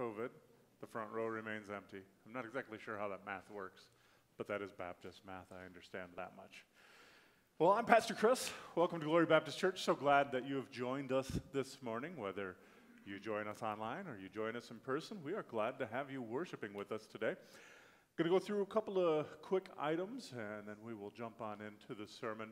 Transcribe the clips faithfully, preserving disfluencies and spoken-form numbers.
COVID, the front row remains empty. I'm not exactly sure how that math works, but that is Baptist math. I understand that much. Well, I'm Pastor Chris. Welcome to Glory Baptist Church. So glad that you have joined us this morning, whether you join us online or you join us in person. We are glad to have you worshiping with us today. I'm going to go through a couple of quick items, and then we will jump on into the sermon.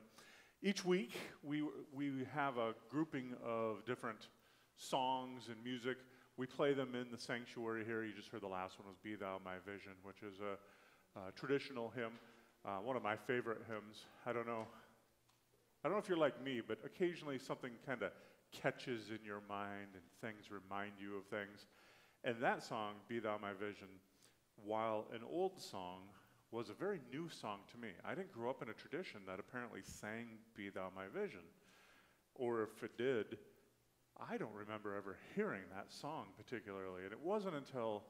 Each week, we, we have a grouping of different songs and music. We play them in the sanctuary here. You just heard the last one was Be Thou My Vision, which is a, a traditional hymn, uh, one of my favorite hymns. I don't know. I don't know if you're like me, but occasionally something kind of catches in your mind and things remind you of things. And that song, Be Thou My Vision, while an old song, was a very new song to me. I didn't grow up in a tradition that apparently sang Be Thou My Vision. Or if it did, I don't remember ever hearing that song particularly. And it wasn't until,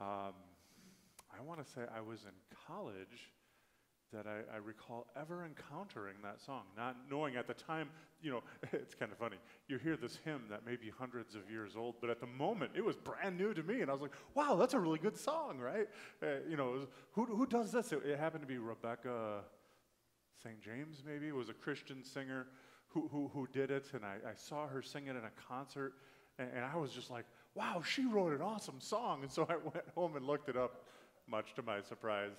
um, I want to say I was in college that I, I recall ever encountering that song. Not knowing at the time, you know, it's kind of funny. You hear this hymn that may be hundreds of years old, but at the moment, it was brand new to me. And I was like, wow, that's a really good song, right? Uh, you know, was, who, who does this? It, it happened to be Rebecca Saint James, maybe, was a Christian singer who, who, who did it. And I, I saw her sing it in a concert. And, and I was just like, wow, she wrote an awesome song. And so I went home and looked it up, much to my surprise.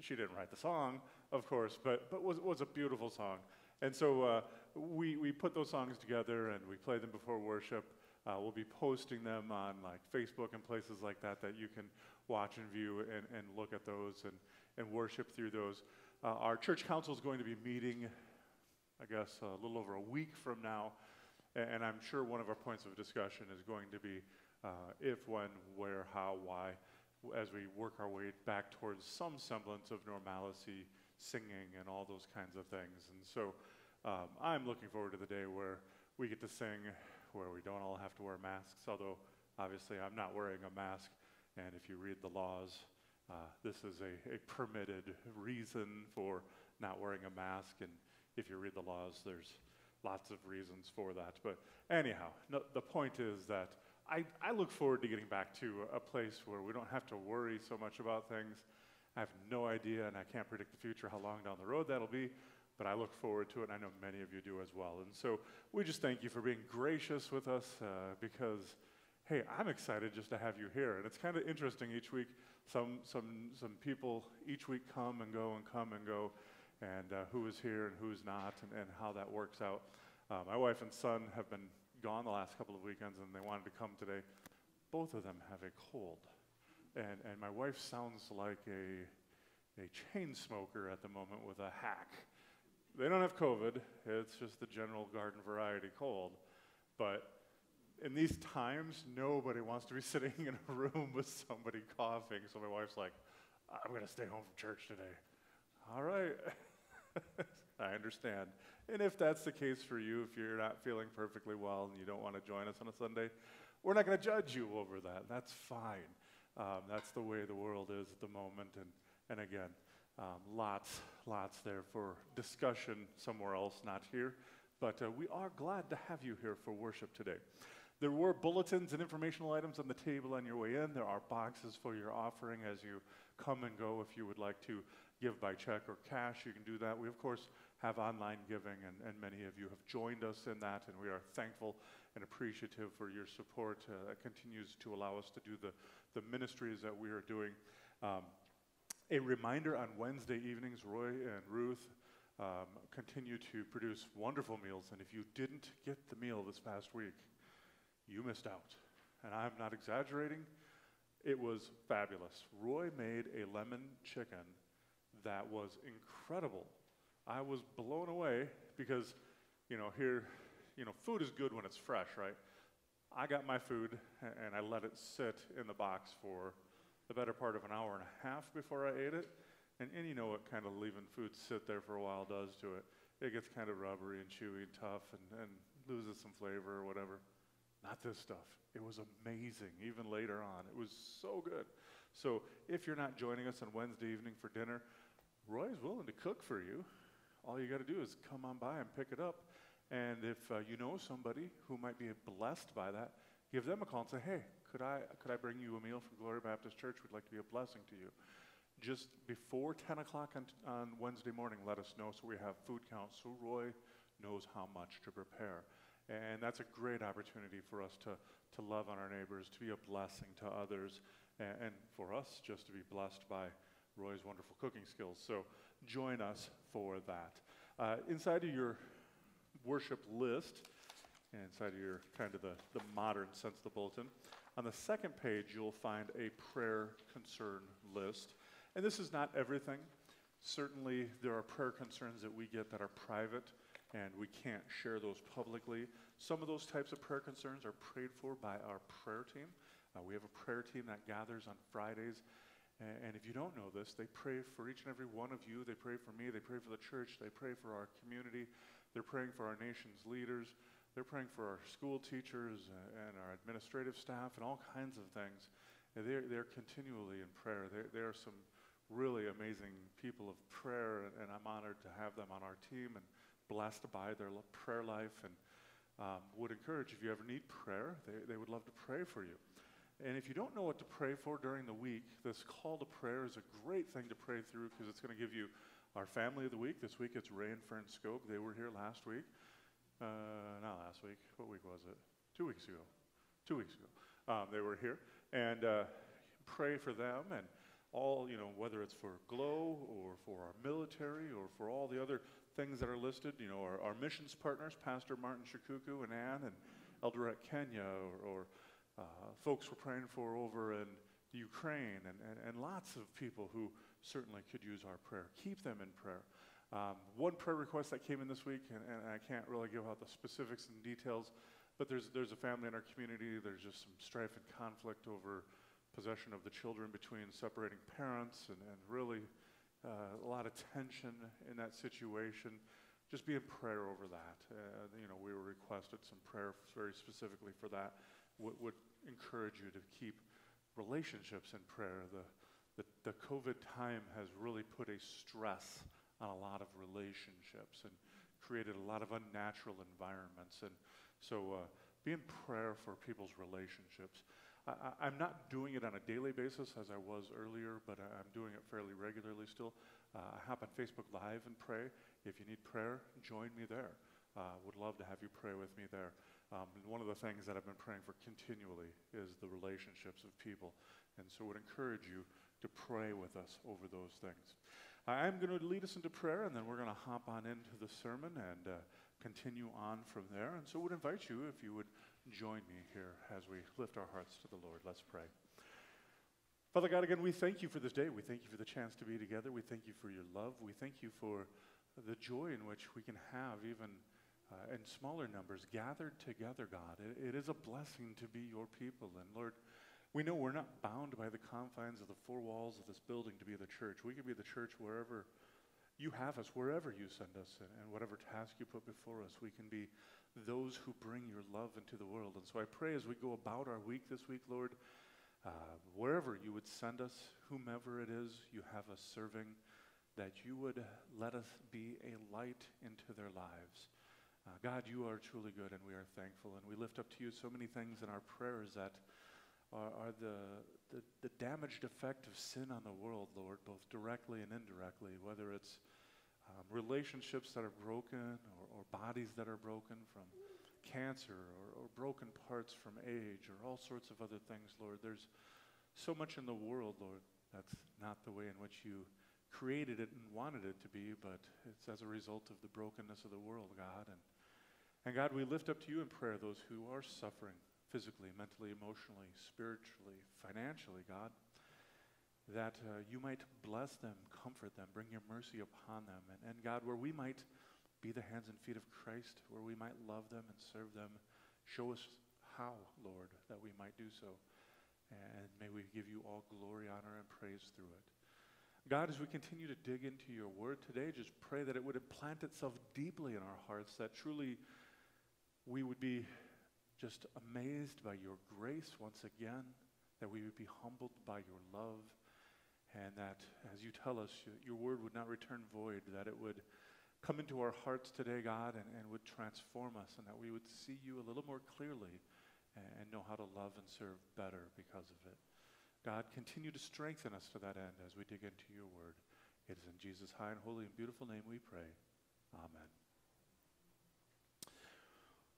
She didn't write the song, of course, but but was was a beautiful song. And so uh, we we put those songs together and we play them before worship. Uh, we'll be posting them on like Facebook and places like that that you can watch and view and, and look at those and, and worship through those. Uh, our church council is going to be meeting, I guess, a little over a week from now, and, and I'm sure one of our points of discussion is going to be uh, if, when, where, how, why, as we work our way back towards some semblance of normalcy, singing, and all those kinds of things. And so um, I'm looking forward to the day where we get to sing, where we don't all have to wear masks, although obviously I'm not wearing a mask. And if you read the laws, uh, this is a, a permitted reason for not wearing a mask. And if you read the laws, there's lots of reasons for that. But anyhow, no, the point is that I, I look forward to getting back to a place where we don't have to worry so much about things. I have no idea, and I can't predict the future how long down the road that'll be, but I look forward to it, and I know many of you do as well. And so we just thank you for being gracious with us uh, because, hey, I'm excited just to have you here. And it's kind of interesting each week. Some, some, some people each week come and go and come and go, and uh, who is here and who is not and, and how that works out. Uh, my wife and son have been gone the last couple of weekends, and they wanted to come today. Both of them have a cold, and and my wife sounds like a a chain smoker at the moment with a hack. They don't have COVID; it's just the general garden variety cold. But in these times, nobody wants to be sitting in a room with somebody coughing. So my wife's like, "I'm going to stay home from church today." All right. I understand. And if that's the case for you, if you're not feeling perfectly well and you don't want to join us on a Sunday, we're not going to judge you over that. That's fine. Um, that's the way the world is at the moment. And, and again, um, lots, lots there for discussion somewhere else, not here. But uh, we are glad to have you here for worship today. There were bulletins and informational items on the table on your way in. There are boxes for your offering as you come and go. If you would like to give by check or cash, you can do that. We, of course, have online giving, and, and many of you have joined us in that, and we are thankful and appreciative for your support uh, that continues to allow us to do the, the ministries that we are doing. Um, a reminder, on Wednesday evenings, Roy and Ruth um, continue to produce wonderful meals, and if you didn't get the meal this past week, you missed out, and I'm not exaggerating. It was fabulous. Roy made a lemon chicken that was incredible. I was blown away because, you know, here, you know, food is good when it's fresh, right? I got my food, and I let it sit in the box for the better part of an hour and a half before I ate it, and, and you know what kind of leaving food sit there for a while does to it. It gets kind of rubbery and chewy and tough and, and loses some flavor or whatever. Not this stuff. It was amazing, even later on. It was so good. So if you're not joining us on Wednesday evening for dinner, Roy's willing to cook for you. All you got to do is come on by and pick it up. And if uh, you know somebody who might be blessed by that, give them a call and say, hey, could I, could I bring you a meal from Glory Baptist Church? We'd like to be a blessing to you. Just before ten o'clock on, on Wednesday morning, let us know so we have food counts so Roy knows how much to prepare. And that's a great opportunity for us to, to love on our neighbors, to be a blessing to others, and, and for us just to be blessed by Roy's wonderful cooking skills. So join us for that. Uh, inside of your worship list, and inside of your kind of the, the modern sense of the bulletin, on the second page you'll find a prayer concern list. And this is not everything. Certainly there are prayer concerns that we get that are private, and we can't share those publicly. Some of those types of prayer concerns are prayed for by our prayer team. Uh, we have a prayer team that gathers on Fridays. And if you don't know this, they pray for each and every one of you. They pray for me. They pray for the church. They pray for our community. They're praying for our nation's leaders. They're praying for our school teachers and our administrative staff and all kinds of things. And they're, they're continually in prayer. They're, they are some really amazing people of prayer, and, and I'm honored to have them on our team and blessed by their prayer life, and um, would encourage, if you ever need prayer, they, they would love to pray for you. And if you don't know what to pray for during the week, this call to prayer is a great thing to pray through, because it's going to give you our family of the week. This week it's Ray and Fern Skoke. They were here last week. Uh, not last week. What week was it? Two weeks ago. Two weeks ago. Um, they were here. And uh, pray for them and all, you know, whether it's for GLOW or for our military or for all the other things that are listed, you know, our, our missions partners, Pastor Martin Shikuku and Ann and Eldoret Kenya, or, or Uh, folks we're praying for over in Ukraine, and, and, and lots of people who certainly could use our prayer. Keep them in prayer. Um, one prayer request that came in this week, and, and I can't really give out the specifics and details, but there's, there's a family in our community. There's just some strife and conflict over possession of the children between separating parents, and, and really uh, a lot of tension in that situation. Just be in prayer over that. Uh, you know, we were requested some prayer very specifically for that. Would, would encourage you to keep relationships in prayer. The, the, the COVID time has really put a stress on a lot of relationships and created a lot of unnatural environments. And so uh, be in prayer for people's relationships. I, I, I'm not doing it on a daily basis as I was earlier, but I, I'm doing it fairly regularly still. Uh, I hop on Facebook Live and pray. If you need prayer, join me there. Uh, would love to have you pray with me there. Um, and one of the things that I've been praying for continually is the relationships of people. And so I would encourage you to pray with us over those things. I'm going to lead us into prayer, and then we're going to hop on into the sermon and uh, continue on from there. And so I would invite you, if you would join me here as we lift our hearts to the Lord. Let's pray. Father God, again, we thank you for this day. We thank you for the chance to be together. We thank you for your love. We thank you for the joy in which we can have even Uh, in smaller numbers, gathered together, God. It, it is a blessing to be your people. And Lord, we know we're not bound by the confines of the four walls of this building to be the church. We can be the church wherever you have us, wherever you send us, and, and whatever task you put before us. We can be those who bring your love into the world. And so I pray as we go about our week this week, Lord, uh, wherever you would send us, whomever it is you have us serving, that you would let us be a light into their lives. God, you are truly good, and we are thankful, and we lift up to you so many things in our prayers that are, are the, the, the damaged effect of sin on the world, Lord, both directly and indirectly, whether it's um, relationships that are broken, or, or bodies that are broken from cancer, or, or broken parts from age, or all sorts of other things, Lord. There's so much in the world, Lord, that's not the way in which you created it and wanted it to be, but it's as a result of the brokenness of the world, God. And And God, we lift up to you in prayer those who are suffering physically, mentally, emotionally, spiritually, financially, God, that uh, you might bless them, comfort them, bring your mercy upon them. And, and God, where we might be the hands and feet of Christ, where we might love them and serve them, show us how, Lord, that we might do so. And may we give you all glory, honor, and praise through it. God, as we continue to dig into your word today, just pray that it would implant itself deeply in our hearts, that truly we would be just amazed by your grace once again, that we would be humbled by your love, and that, as you tell us, your word would not return void, that it would come into our hearts today, God, and, and would transform us, and that we would see you a little more clearly and know how to love and serve better because of it. God, continue to strengthen us to that end as we dig into your word. It is in Jesus' high and holy and beautiful name we pray. Amen.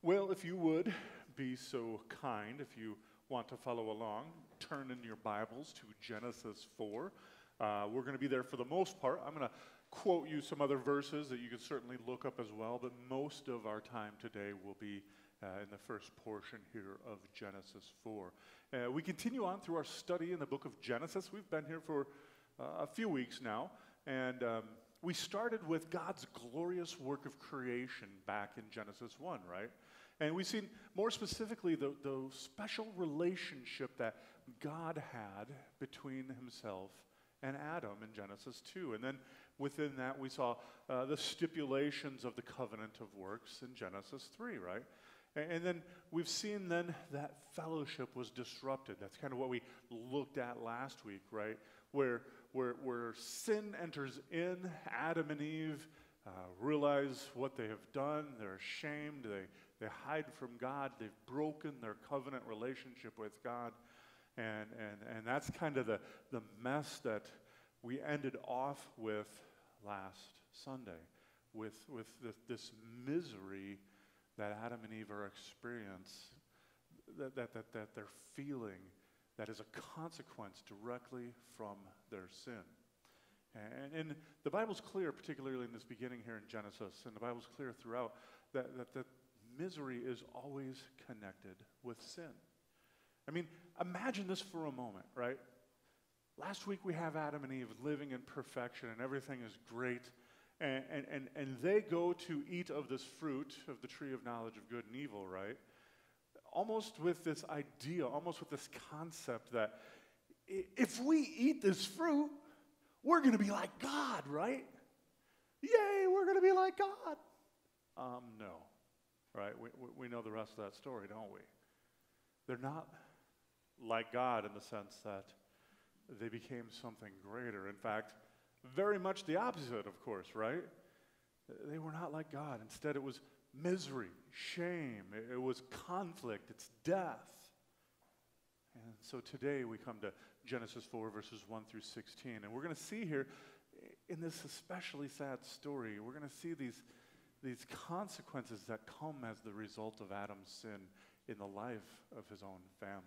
Well, if you would be so kind, if you want to follow along, turn in your Bibles to Genesis four. Uh, we're going to be there for the most part. I'm going to quote you some other verses that you can certainly look up as well, but most of our time today will be uh, in the first portion here of Genesis four. Uh, we continue on through our study in the book of Genesis. We've been here for uh, a few weeks now, and um, we started with God's glorious work of creation back in Genesis one, right? And we've seen more specifically the, the special relationship that God had between himself and Adam in Genesis two. And then within that, we saw uh, the stipulations of the covenant of works in Genesis three, right? And, and then we've seen then that fellowship was disrupted. That's kind of what we looked at last week, right? Where, where, where sin enters in, Adam and Eve uh, realize what they have done. They're ashamed. They, they hide from God. They've broken their covenant relationship with God. And, and, and that's kind of the, the mess that we ended off with last Sunday, with, with the, this misery that Adam and Eve are experiencing, that, that, that, that they're feeling, that is a consequence directly from their sin. And, and the Bible's clear, particularly in this beginning here in Genesis, and the Bible's clear throughout, that, that, that misery is always connected with sin. I mean, imagine this for a moment, right? Last week we have Adam and Eve living in perfection and everything is great. And, and, and, and they go to eat of this fruit of the tree of knowledge of good and evil, right? Almost with this idea, almost with this concept that if we eat this fruit, we're going to be like God, right? Yay, we're going to be like God. Um, no, right? We, we know the rest of that story, don't we? They're not like God in the sense that they became something greater. In fact, very much the opposite, of course, right? They were not like God. Instead, it was misery, shame. It was conflict. It's death. And so today we come to Genesis four, verses one through sixteen. And we're going to see here, in this especially sad story, we're going to see these, these consequences that come as the result of Adam's sin in the life of his own family.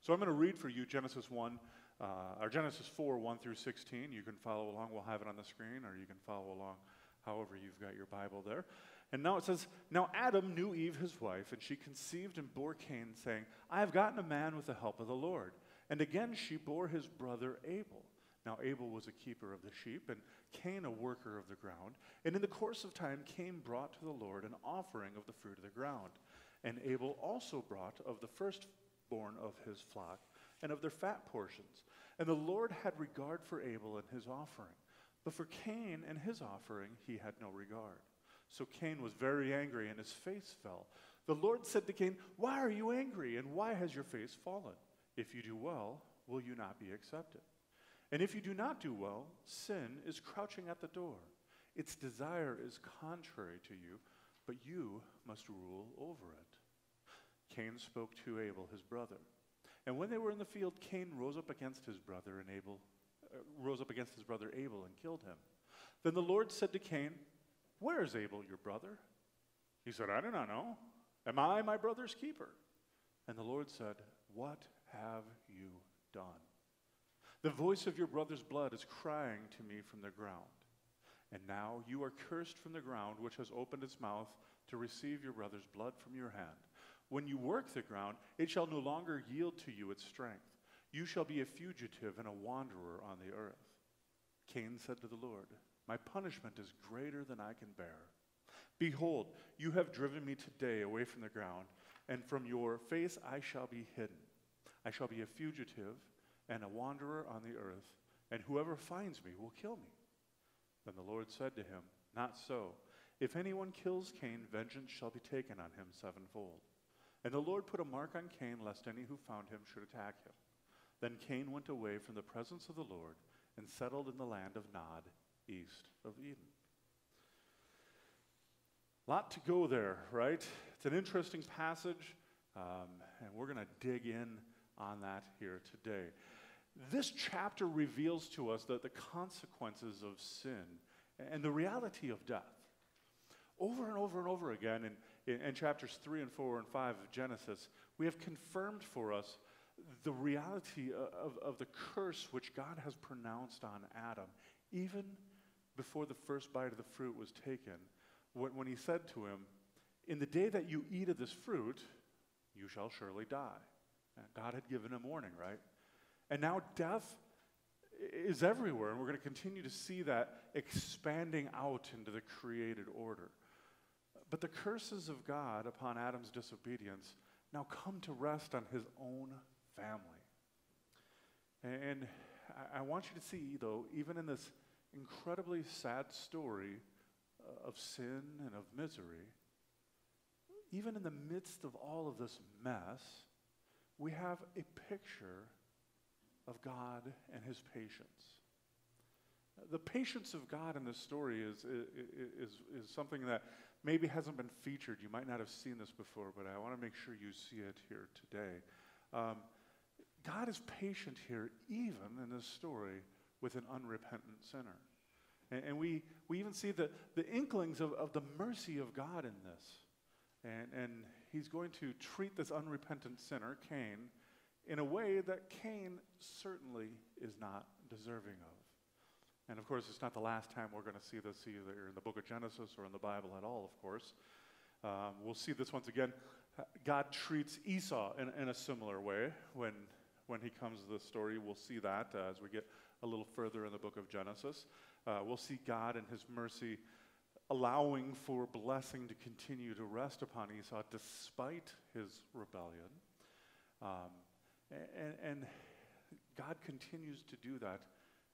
So I'm going to read for you Genesis one. Uh, or Genesis four, one through sixteen. You can follow along. We'll have it on the screen, or you can follow along however you've got your Bible there. And now it says, "Now Adam knew Eve, his wife, and she conceived and bore Cain, saying, I have gotten a man with the help of the Lord. And again she bore his brother Abel. Now Abel was a keeper of the sheep, and Cain a worker of the ground. And in the course of time, Cain brought to the Lord an offering of the fruit of the ground. And Abel also brought of the firstborn of his flock, and of their fat portions. And the Lord had regard for Abel and his offering, but for Cain and his offering he had no regard. So Cain was very angry, and his face fell. The Lord said to Cain, Why are you angry, and why has your face fallen? If you do well, will you not be accepted? And if you do not do well, sin is crouching at the door. Its desire is contrary to you, but you must rule over it. Cain spoke to Abel, his brother. And when they were in the field, Cain rose up against his brother and Abel, uh, rose up against his brother Abel and killed him. Then the Lord said to Cain, Where is Abel, your brother? He said, I do not know. Am I my brother's keeper? And the Lord said, What have you done? The voice of your brother's blood is crying to me from the ground. And now you are cursed from the ground, which has opened its mouth to receive your brother's blood from your hand. When you work the ground, it shall no longer yield to you its strength. You shall be a fugitive and a wanderer on the earth. Cain said to the Lord, My punishment is greater than I can bear. Behold, you have driven me today away from the ground, and from your face I shall be hidden. I shall be a fugitive and a wanderer on the earth, and whoever finds me will kill me. Then the Lord said to him, Not so. If anyone kills Cain, vengeance shall be taken on him sevenfold. And the Lord put a mark on Cain, lest any who found him should attack him. Then Cain went away from the presence of the Lord and settled in the land of Nod, east of Eden." A lot to go there, right? It's an interesting passage. Um, and we're going to dig in on that here today. This chapter reveals to us that the consequences of sin and the reality of death. Over and over and over again in, in, in chapters three and four and five of Genesis, we have confirmed for us the reality of, of the curse which God has pronounced on Adam, even before the first bite of the fruit was taken, when, when he said to him, "In the day that you eat of this fruit, you shall surely die." And God had given him warning, right? And now death is everywhere, and we're going to continue to see that expanding out into the created order. But the curses of God upon Adam's disobedience now come to rest on his own family. And I want you to see, though, even in this incredibly sad story of sin and of misery, even in the midst of all of this mess, we have a picture of God and his patience. The patience of God in this story is, is, is, is something that maybe hasn't been featured. You might not have seen this before, but I want to make sure you see it here today. Um, God is patient here, even in this story, with an unrepentant sinner. And, and we, we even see the, the inklings of, of the mercy of God in this. And, and he's going to treat this unrepentant sinner, Cain, in a way that Cain certainly is not deserving of. And of course, it's not the last time we're going to see this either in the book of Genesis or in the Bible at all, of course. Um, we'll see this once again. God treats Esau in, in a similar way when, when he comes to the story. We'll see that uh, as we get a little further in the book of Genesis. Uh, we'll see God in his mercy allowing for blessing to continue to rest upon Esau despite his rebellion. Um, And, and God continues to do that,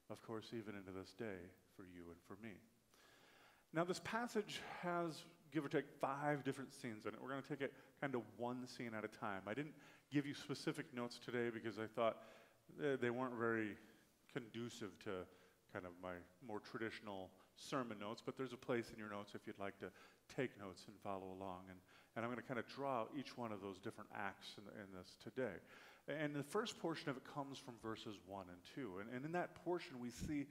of course, even into this day for you and for me. Now, this passage has, give or take, five different scenes in it. We're going to take it kind of one scene at a time. I didn't give you specific notes today because I thought they weren't very conducive to kind of my more traditional sermon notes, but there's a place in your notes if you'd like to take notes and follow along. And, and I'm going to kind of draw out each one of those different acts in, in this today. And the first portion of it comes from verses one and two. And, and in that portion, we see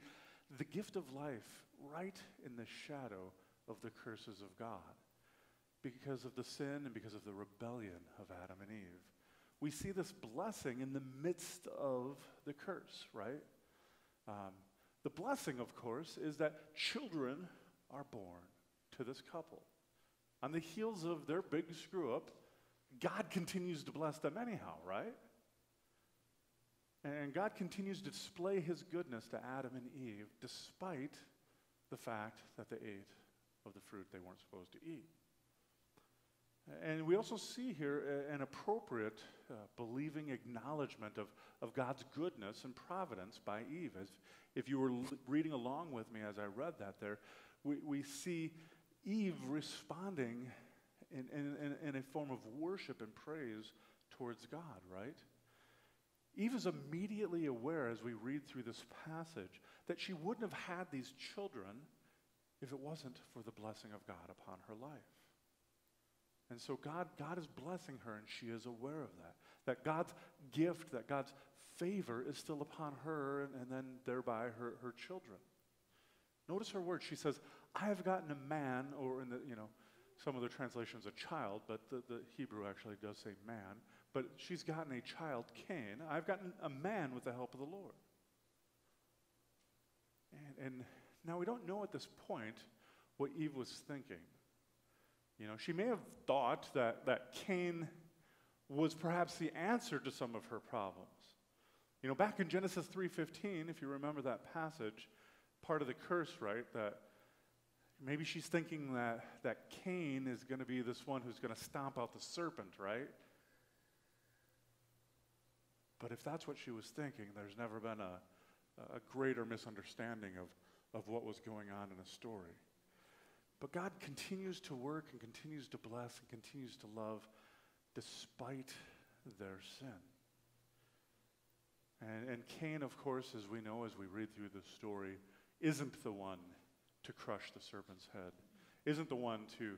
the gift of life right in the shadow of the curses of God because of the sin and because of the rebellion of Adam and Eve. We see this blessing in the midst of the curse, right? Um, The blessing, of course, is that children are born to this couple. On the heels of their big screw-up, God continues to bless them anyhow, right? And God continues to display his goodness to Adam and Eve despite the fact that they ate of the fruit they weren't supposed to eat. And we also see here an appropriate, uh, believing acknowledgement of, of God's goodness and providence by Eve. As, if you were l- reading along with me as I read that there, we, we see Eve responding in, in, in, in a form of worship and praise towards God, right? Eve is immediately aware as we read through this passage that she wouldn't have had these children if it wasn't for the blessing of God upon her life. And so God, God is blessing her, and she is aware of that. That God's gift, that God's favor is still upon her and, and then thereby her, her children. Notice her words. She says, "I have gotten a man," or in the, you know, some other translations a child, but the, the Hebrew actually does say man. But she's gotten a child, Cain. "I've gotten a man with the help of the Lord." And, and now we don't know at this point what Eve was thinking. You know, she may have thought that, that Cain was perhaps the answer to some of her problems. You know, back in Genesis three fifteen, if you remember that passage, part of the curse, right, that maybe she's thinking that, that Cain is going to be this one who's going to stomp out the serpent, right? But if that's what she was thinking, there's never been a, a greater misunderstanding of, of what was going on in a story. But God continues to work and continues to bless and continues to love despite their sin. And, and Cain, of course, as we know, as we read through the story, isn't the one to crush the serpent's head, isn't the one to,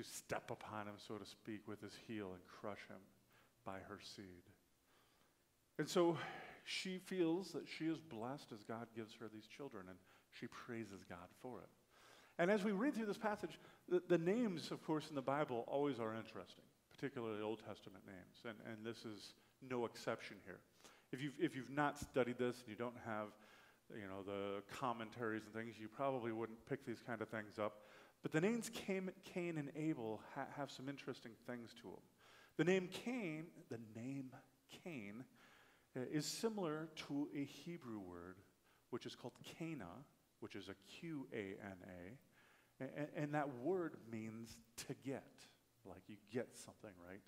to step upon him, so to speak, with his heel and crush him. by her seed. And so she feels that she is blessed as God gives her these children, and she praises God for it. And as we read through this passage, the, the names, of course, in the Bible always are interesting, particularly Old Testament names, and, and this is no exception here. If you've, if you've not studied this and you don't have, you know, the commentaries and things, you probably wouldn't pick these kind of things up. But the names Cain, Cain and Abel ha have some interesting things to them. The name Cain, the name Cain, uh, is similar to a Hebrew word, which is called Cana, which is a Q A N A, and, and that word means to get, like you get something, right?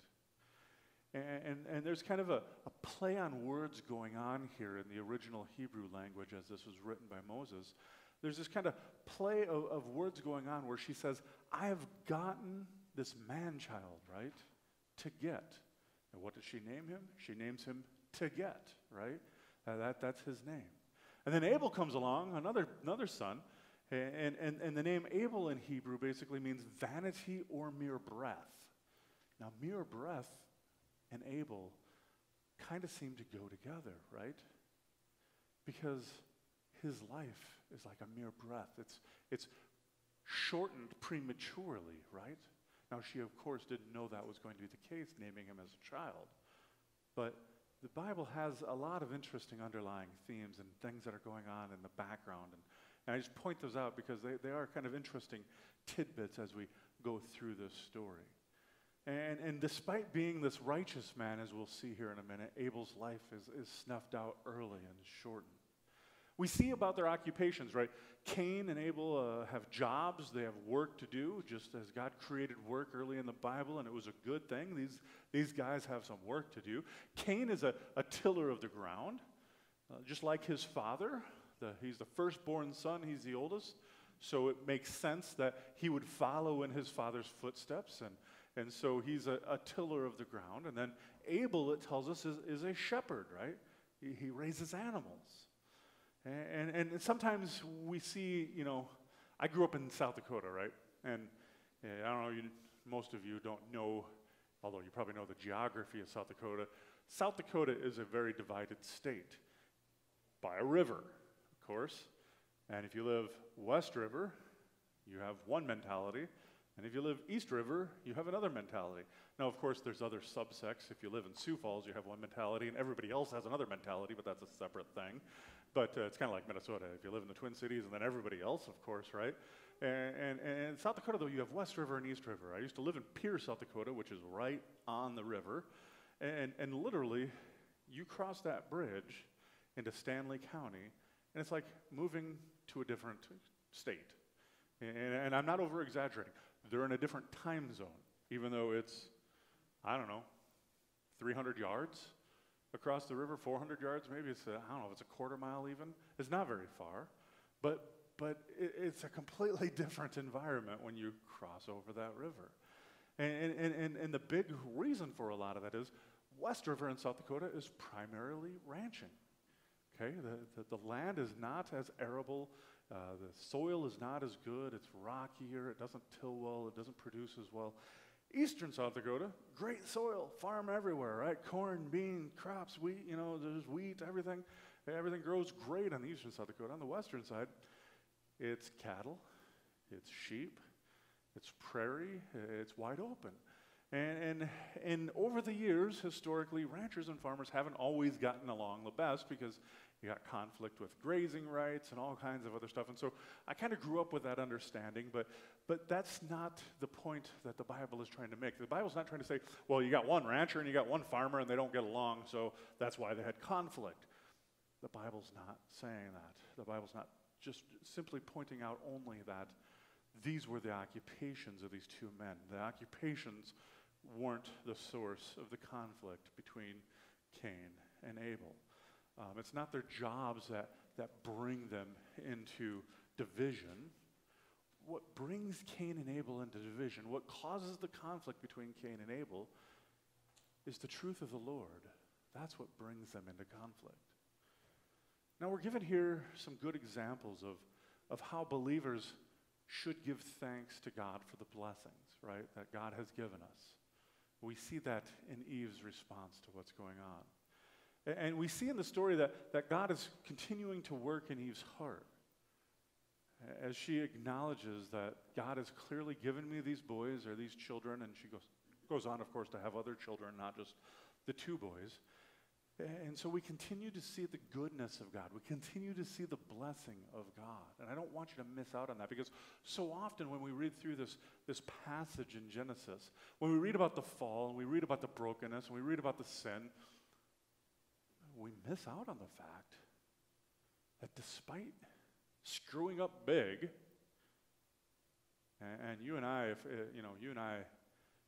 And, and there's kind of a, a play on words going on here in the original Hebrew language as this was written by Moses. There's this kind of play of, of words going on where she says, I have gotten this man-child, right, to get. And what did she name him? She names him to get, right? Uh, that, that's his name. And then Abel comes along, another, another son, and, and, and the name Abel in Hebrew basically means vanity or mere breath. Now, mere breath and Abel kind of seem to go together, right? Because his life is like a mere breath. It's, it's shortened prematurely, right? Now, she, of course, didn't know that was going to be the case, naming him as a child. But the Bible has a lot of interesting underlying themes and things that are going on in the background. And, and I just point those out because they, they are kind of interesting tidbits as we go through this story. And, and despite being this righteous man, as we'll see here in a minute, Abel's life is, is snuffed out early and shortened. We see about their occupations, right? Cain and Abel uh, have jobs. They have work to do, just as God created work early in the Bible, and it was a good thing. These, these guys have some work to do. Cain is a, a tiller of the ground, uh, just like his father. The, he's the firstborn son. He's the oldest. So it makes sense that he would follow in his father's footsteps and And so he's a, a tiller of the ground. And then Abel, it tells us, is, is a shepherd, right? He, he raises animals. And, and, and sometimes we see, you know, I grew up in South Dakota, right? And uh, I don't know, you, most of you don't know, although you probably know the geography of South Dakota. South Dakota is a very divided state by a river, of course. And if you live West River, you have one mentality. And if you live East River, you have another mentality. Now, of course, there's other subsects. If you live in Sioux Falls, you have one mentality, and everybody else has another mentality, but that's a separate thing. But uh, it's kind of like Minnesota. If you live in the Twin Cities, and then everybody else, of course, right? And, and, and South Dakota, though, you have West River and East River. I used to live in Pierce, South Dakota, which is right on the river. And, and literally, you cross that bridge into Stanley County, and it's like moving to a different state. And, and I'm not over-exaggerating. They're in a different time zone, even though it's, I don't know, three hundred yards across the river, four hundred yards maybe. It's a, I don't know if it's a quarter mile even. It's not very far, but, but it, it's a completely different environment when you cross over that river. And, and, and, and the big reason for a lot of that is West River in South Dakota is primarily ranching, okay? The, the, the land is not as arable. Uh, the soil is not as good, it's rockier, it doesn't till well, it doesn't produce as well. Eastern South Dakota, great soil, farm everywhere, right? Corn, bean, crops, wheat, you know, there's wheat, everything. Everything grows great on the eastern South Dakota. On the western side, it's cattle, it's sheep, it's prairie, it's wide open. And, and, and over the years, historically, ranchers and farmers haven't always gotten along the best because you got conflict with grazing rights and all kinds of other stuff. And so I kind of grew up with that understanding, but, but that's not the point that the Bible is trying to make. The Bible's not trying to say, well, you got one rancher and you got one farmer and they don't get along, so that's why they had conflict. The Bible's not saying that. The Bible's not just simply pointing out only that these were the occupations of these two men. The occupations weren't the source of the conflict between Cain and Abel. Um, it's not their jobs that, that bring them into division. What brings Cain and Abel into division, what causes the conflict between Cain and Abel, is the truth of the Lord. That's what brings them into conflict. Now, we're given here some good examples of, of how believers should give thanks to God for the blessings, right, that God has given us. We see that in Eve's response to what's going on. And we see in the story that, that God is continuing to work in Eve's heart. As she acknowledges that God has clearly given me these boys or these children, and she goes, goes on, of course, to have other children, not just the two boys. And so we continue to see the goodness of God. We continue to see the blessing of God. And I don't want you to miss out on that, because so often when we read through this, this passage in Genesis, when we read about the fall and we read about the brokenness and we read about the sin, we miss out on the fact that despite screwing up big, and, and you and I, if uh, you know, you and I,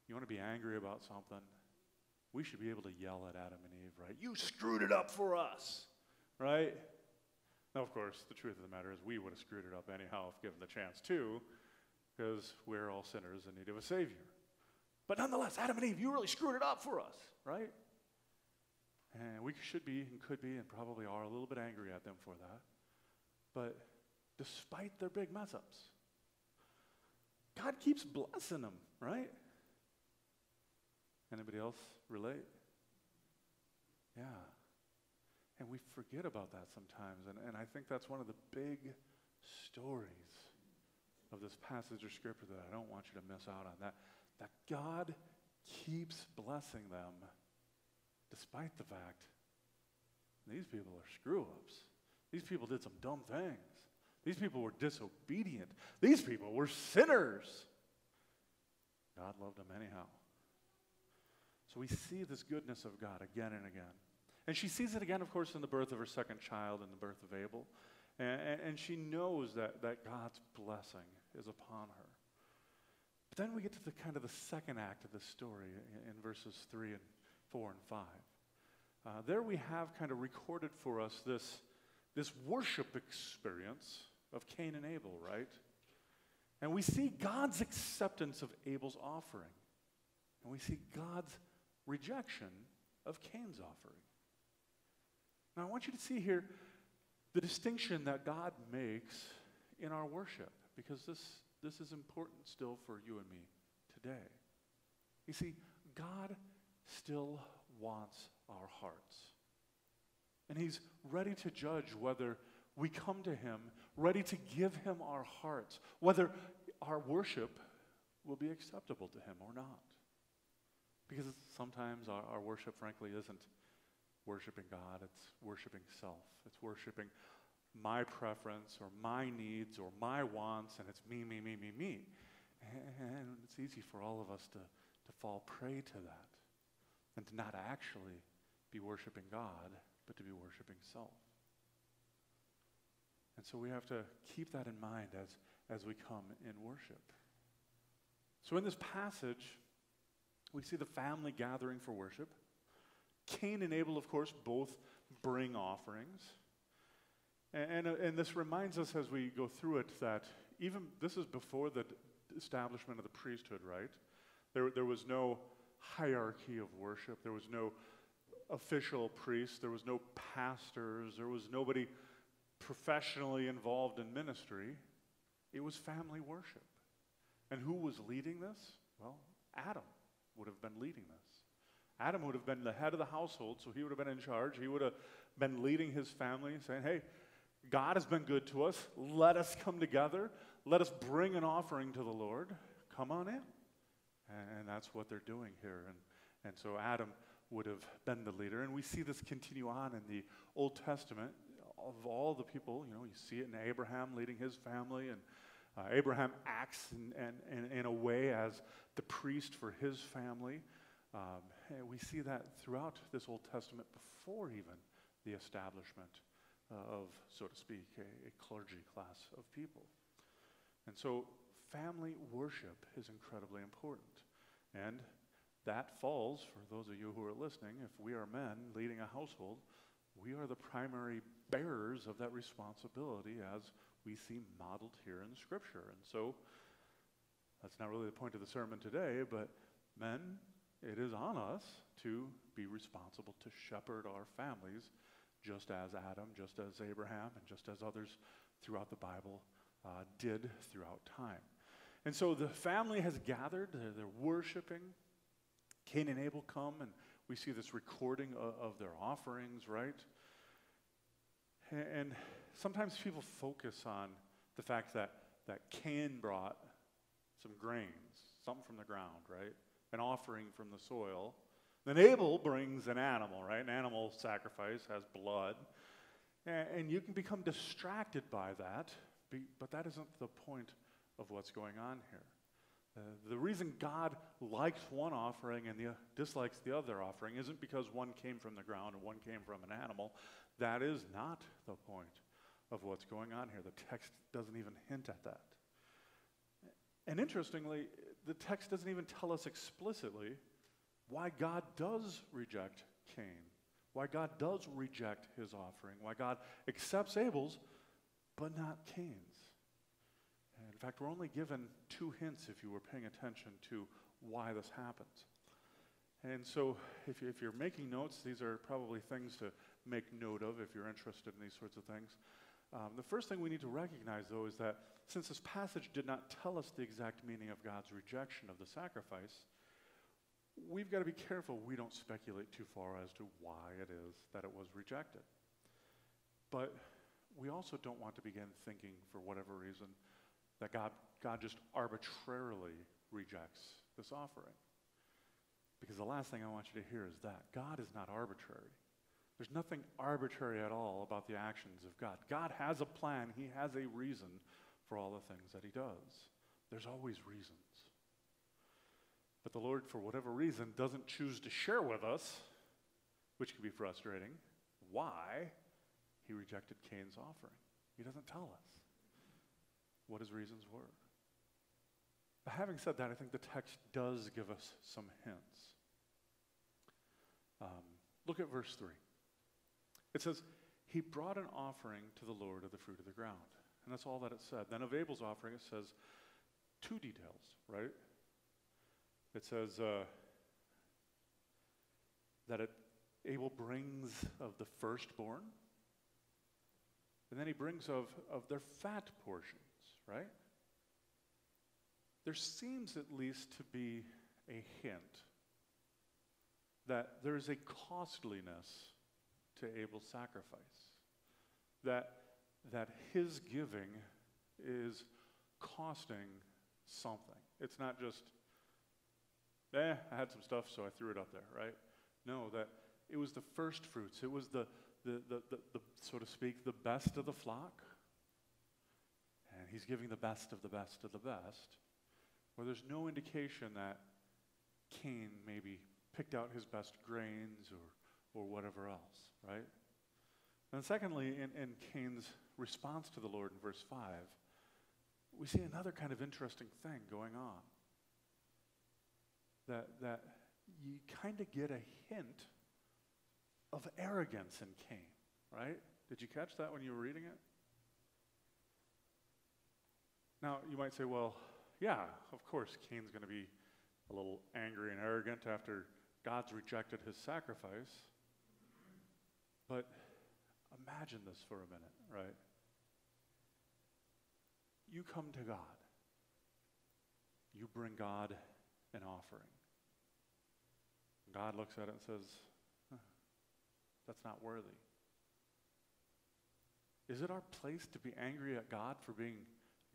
you want to be angry about something, we should be able to yell at Adam and Eve, right? You screwed it up for us, right? Now, of course, the truth of the matter is we would have screwed it up anyhow if given the chance to, because we're all sinners in need of a Savior. But nonetheless, Adam and Eve, you really screwed it up for us, right? And we should be and could be and probably are a little bit angry at them for that. But despite their big mess-ups, God keeps blessing them, right? Anybody else relate? Yeah. And we forget about that sometimes, and, and I think that's one of the big stories of this passage of Scripture that I don't want you to miss out on, that, that God keeps blessing them despite the fact these people are screw-ups. These people did some dumb things. These people were disobedient. These people were sinners. God loved them anyhow. So we see this goodness of God again and again. And she sees it again, of course, in the birth of her second child and the birth of Abel. And, and, and she knows that, that God's blessing is upon her. But then we get to the kind of the second act of the story in, in verses three and four and five. Uh, there we have kind of recorded for us this... this worship experience of Cain and Abel, right? And we see God's acceptance of Abel's offering. And we see God's rejection of Cain's offering. Now, I want you to see here the distinction that God makes in our worship, because this, this is important still for you and me today. You see, God still wants our hearts. And he's ready to judge whether we come to him, ready to give him our hearts, whether our worship will be acceptable to him or not. Because sometimes our, our worship, frankly, isn't worshiping God. It's worshiping self. It's worshiping my preference or my needs or my wants, and it's me, me, me, me, me. And it's easy for all of us to, to fall prey to that and to not actually be worshiping God, but to be worshiping self. And so we have to keep that in mind as, as we come in worship. So in this passage, we see the family gathering for worship. Cain and Abel, of course, both bring offerings. And, and, and this reminds us as we go through it that even this is before the establishment of the priesthood, right? There, there was no hierarchy of worship. There was no official priests, there was no pastors, there was nobody professionally involved in ministry. It was family worship. And who was leading this? Well, Adam would have been leading this. Adam would have been the head of the household, so he would have been in charge. He would have been leading his family, saying, hey, God has been good to us. Let us come together. Let us bring an offering to the Lord. Come on in. And that's what they're doing here. And, and so Adam would have been the leader. And we see this continue on in the Old Testament of all the people. You know, you see it in Abraham leading his family, and uh, Abraham acts in, in, in a way as the priest for his family. Um, and we see that throughout this Old Testament before even the establishment of, so to speak, a, a clergy class of people. And so family worship is incredibly important. And that falls, for those of you who are listening, if we are men leading a household, we are the primary bearers of that responsibility as we see modeled here in Scripture. And so, that's not really the point of the sermon today, but men, it is on us to be responsible to shepherd our families, just as Adam, just as Abraham, and just as others throughout the Bible uh, did throughout time. And so the family has gathered, they're, they're worshiping. Cain and Abel come, and we see this recording of, of their offerings, right? And, and sometimes people focus on the fact that, that Cain brought some grains, something from the ground, right? An offering from the soil. Then Abel brings an animal, right? An animal sacrifice has blood. And, and you can become distracted by that, but that isn't the point of what's going on here. Uh, the reason God likes one offering and the, uh, dislikes the other offering isn't because one came from the ground and one came from an animal. That is not the point of what's going on here. The text doesn't even hint at that. And interestingly, the text doesn't even tell us explicitly why God does reject Cain, why God does reject his offering, why God accepts Abel's but not Cain's. And in fact, we're only given two hints if you were paying attention to why this happens. And so if, you, if you're making notes, these are probably things to make note of if you're interested in these sorts of things. Um, the first thing we need to recognize, though, is that since this passage did not tell us the exact meaning of God's rejection of the sacrifice, we've got to be careful we don't speculate too far as to why it is that it was rejected. But we also don't want to begin thinking, for whatever reason, that God, God just arbitrarily rejects this offering. Because the last thing I want you to hear is that God is not arbitrary. There's nothing arbitrary at all about the actions of God. God has a plan. He has a reason for all the things that he does. There's always reasons. But the Lord, for whatever reason, doesn't choose to share with us, which can be frustrating, why he rejected Cain's offering. He doesn't tell us what his reasons were. But having said that, I think the text does give us some hints. Um, look at verse three. It says, he brought an offering to the Lord of the fruit of the ground. And that's all that it said. Then of Abel's offering, it says two details, right? It says uh, that it, Abel brings of the firstborn, and then he brings of, of their fat portions. Right? There seems at least to be a hint that there is a costliness to Abel's sacrifice, that, that his giving is costing something. It's not just, eh, I had some stuff, so I threw it up there, right? No, that it was the first fruits. It was the, the, the, the, the so to speak, the best of the flock. And he's giving the best of the best of the best, where there's no indication that Cain maybe picked out his best grains or, or whatever else, right? And secondly, in, in Cain's response to the Lord in verse five, we see another kind of interesting thing going on. That, that you kind of get a hint of arrogance in Cain, right? Did you catch that when you were reading it? Now, you might say, well, yeah, of course, Cain's going to be a little angry and arrogant after God's rejected his sacrifice. But imagine this for a minute, right? You come to God. You bring God an offering. God looks at it and says, huh, that's not worthy. Is it our place to be angry at God for being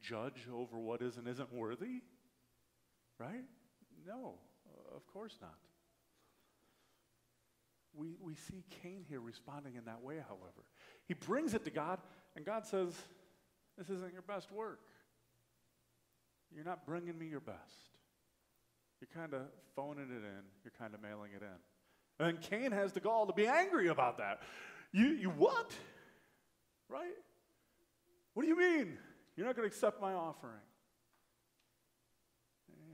judge over what is and isn't worthy? Right? No, of course not. We, we see Cain here responding in that way, however. He brings it to God, and God says, this isn't your best work. You're not bringing me your best. You're kind of phoning it in. You're kind of mailing it in. And Cain has the gall to be angry about that. You, you what? Right? What do you mean? You're not going to accept my offering.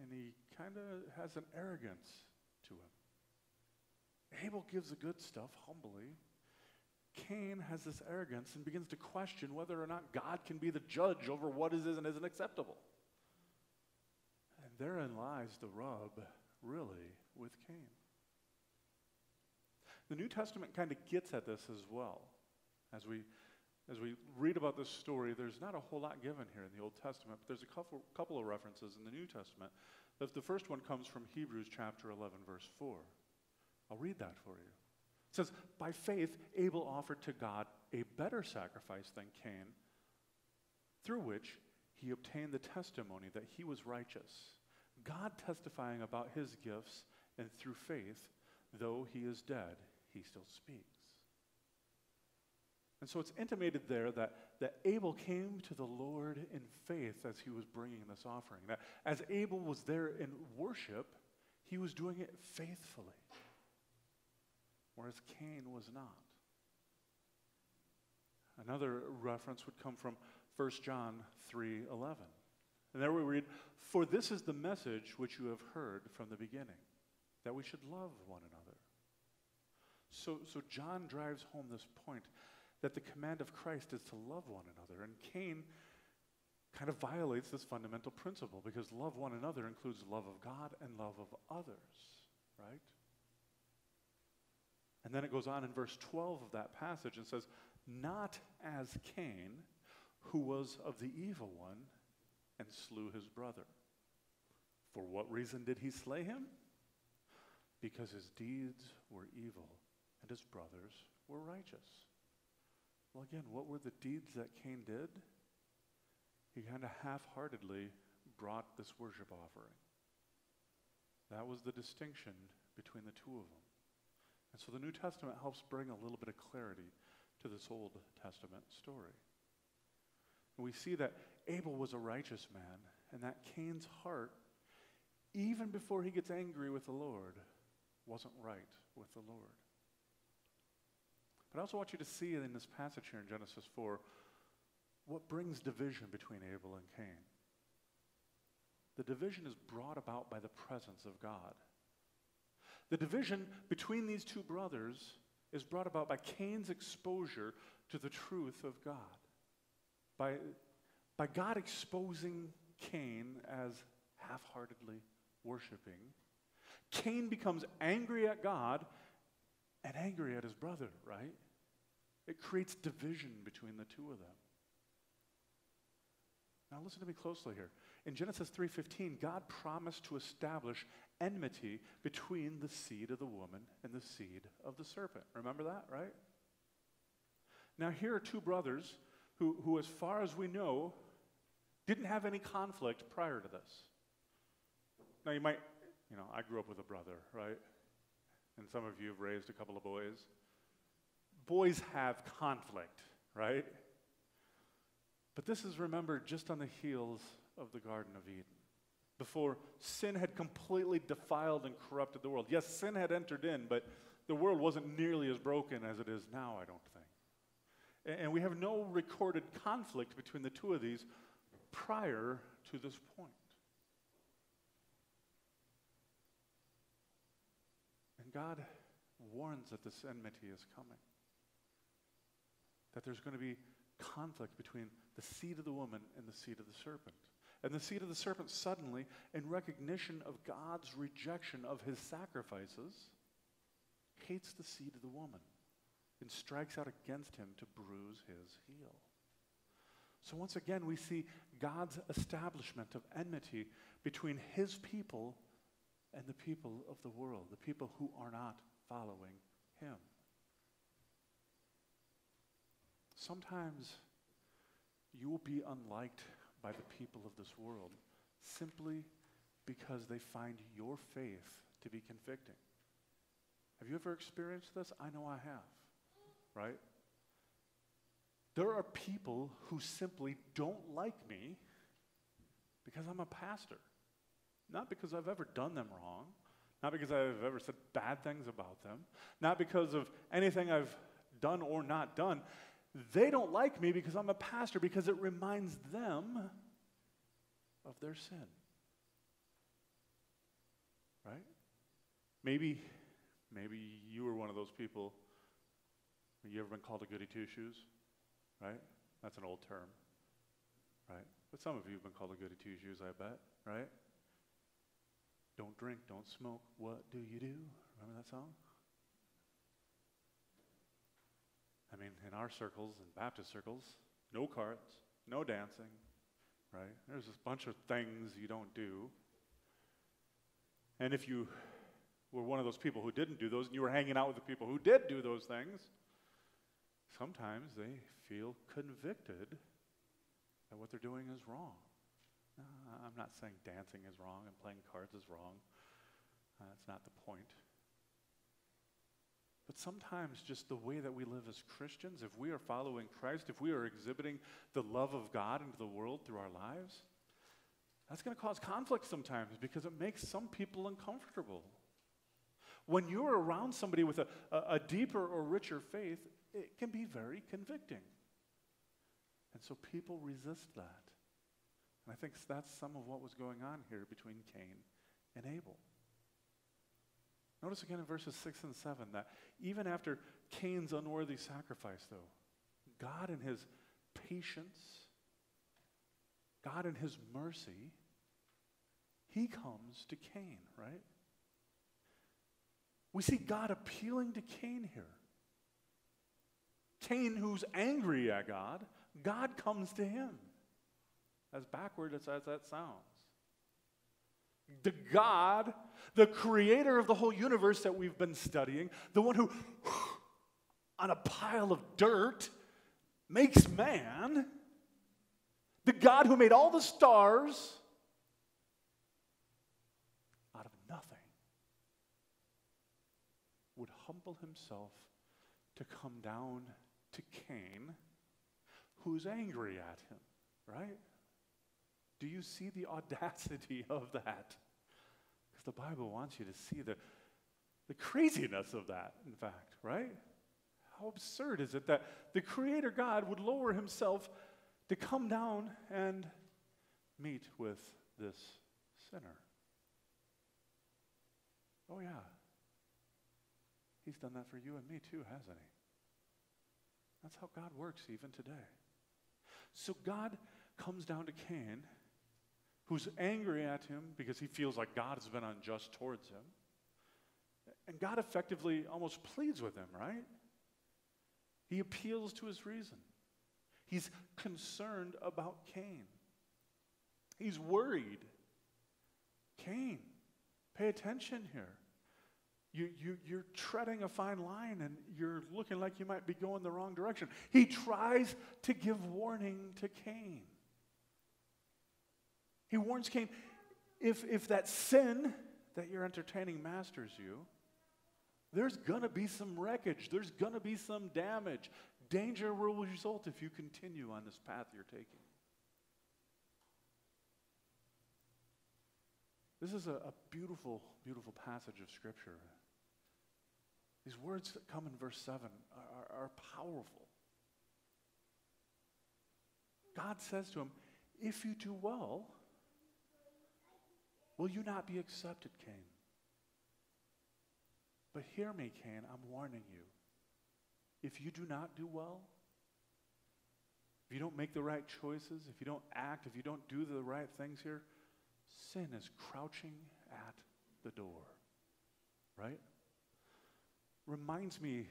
And he kind of has an arrogance to him. Abel gives the good stuff humbly. Cain has this arrogance and begins to question whether or not God can be the judge over what is and isn't acceptable. And therein lies the rub, really, with Cain. The New Testament kind of gets at this as well. As we As we read about this story, there's not a whole lot given here in the Old Testament, but there's a couple, couple of references in the New Testament that the first one comes from Hebrews chapter eleven, verse four. I'll read that for you. It says, by faith, Abel offered to God a better sacrifice than Cain, through which he obtained the testimony that he was righteous, God testifying about his gifts, and through faith, though he is dead, he still speaks. And so it's intimated there that, that Abel came to the Lord in faith as he was bringing this offering. That as Abel was there in worship, he was doing it faithfully, whereas Cain was not. Another reference would come from First John three eleven. And there we read, for this is the message which you have heard from the beginning, that we should love one another. So, so John drives home this point that the command of Christ is to love one another. And Cain kind of violates this fundamental principle, because love one another includes love of God and love of others, right? And then it goes on in verse twelve of that passage and says, not as Cain, who was of the evil one and slew his brother. For what reason did he slay him? Because his deeds were evil and his brothers were righteous. Well, again, what were the deeds that Cain did? He kind of half-heartedly brought this worship offering. That was the distinction between the two of them. And so the New Testament helps bring a little bit of clarity to this Old Testament story. And we see that Abel was a righteous man, and that Cain's heart, even before he gets angry with the Lord, wasn't right with the Lord. But I also want you to see in this passage here in Genesis four what brings division between Abel and Cain. The division is brought about by the presence of God. The division between these two brothers is brought about by Cain's exposure to the truth of God, by, by God exposing Cain as half-heartedly worshiping. Cain becomes angry at God and angry at his brother, right? It creates division between the two of them. Now listen to me closely here. In Genesis three fifteen, God promised to establish enmity between the seed of the woman and the seed of the serpent. Remember that, right? Now here are two brothers who, who as far as we know, didn't have any conflict prior to this. Now you might, you know, I grew up with a brother, right? And some of you have raised a couple of boys. Boys have conflict, right? But this is, remember, just on the heels of the Garden of Eden, before sin had completely defiled and corrupted the world. Yes, sin had entered in, but the world wasn't nearly as broken as it is now, I don't think. And we have no recorded conflict between the two of these prior to this point. God warns that this enmity is coming, that there's going to be conflict between the seed of the woman and the seed of the serpent. And the seed of the serpent suddenly, in recognition of God's rejection of his sacrifices, hates the seed of the woman and strikes out against him to bruise his heel. So once again, we see God's establishment of enmity between his people and the people of the world, the people who are not following him. Sometimes you will be unliked by the people of this world simply because they find your faith to be convicting. Have you ever experienced this? I know I have, right? There are people who simply don't like me because I'm a pastor. Not because I've ever done them wrong, not because I've ever said bad things about them, not because of anything I've done or not done. They don't like me because I'm a pastor, because it reminds them of their sin. Right? Maybe, maybe you were one of those people. You ever been called a goody two-shoes? Right? That's an old term. Right? But some of you have been called a goody two-shoes, I bet. Right? Don't drink, don't smoke, what do you do? Remember that song? I mean, in our circles, in Baptist circles, no cards, no dancing, right? There's this bunch of things you don't do. And if you were one of those people who didn't do those, and you were hanging out with the people who did do those things, sometimes they feel convicted that what they're doing is wrong. Uh, I'm not saying dancing is wrong and playing cards is wrong. Uh, that's not the point. But sometimes just the way that we live as Christians, if we are following Christ, if we are exhibiting the love of God into the world through our lives, that's going to cause conflict sometimes because it makes some people uncomfortable. When you're around somebody with a, a, a deeper or richer faith, it can be very convicting. And so people resist that. And I think that's some of what was going on here between Cain and Abel. Notice again in verses six and seven that even after Cain's unworthy sacrifice, though, God in his patience, God in his mercy, he comes to Cain, right? We see God appealing to Cain here. Cain, who's angry at God, God comes to him. As backward as that sounds. The God, the creator of the whole universe that we've been studying, the one who, on a pile of dirt, makes man, the God who made all the stars out of nothing, would humble himself to come down to Cain, who's angry at him, right? Do you see the audacity of that? Because the Bible wants you to see the, the craziness of that, in fact, right? How absurd is it that the Creator God would lower himself to come down and meet with this sinner? Oh, yeah. He's done that for you and me too, hasn't he? That's how God works even today. So God comes down to Cain, who's angry at him because he feels like God has been unjust towards him. And God effectively almost pleads with him, right? He appeals to his reason. He's concerned about Cain. He's worried. Cain, pay attention here. You, you, you're treading a fine line and you're looking like you might be going the wrong direction. He tries to give warning to Cain. He warns Cain, if, if that sin that you're entertaining masters you, there's going to be some wreckage. There's going to be some damage. Danger will result if you continue on this path you're taking. This is a, a beautiful, beautiful passage of Scripture. These words that come in verse seven are, are, are powerful. God says to him, if you do well, will you not be accepted, Cain? But hear me, Cain, I'm warning you. If you do not do well, if you don't make the right choices, if you don't act, if you don't do the right things here, sin is crouching at the door, right? Reminds me,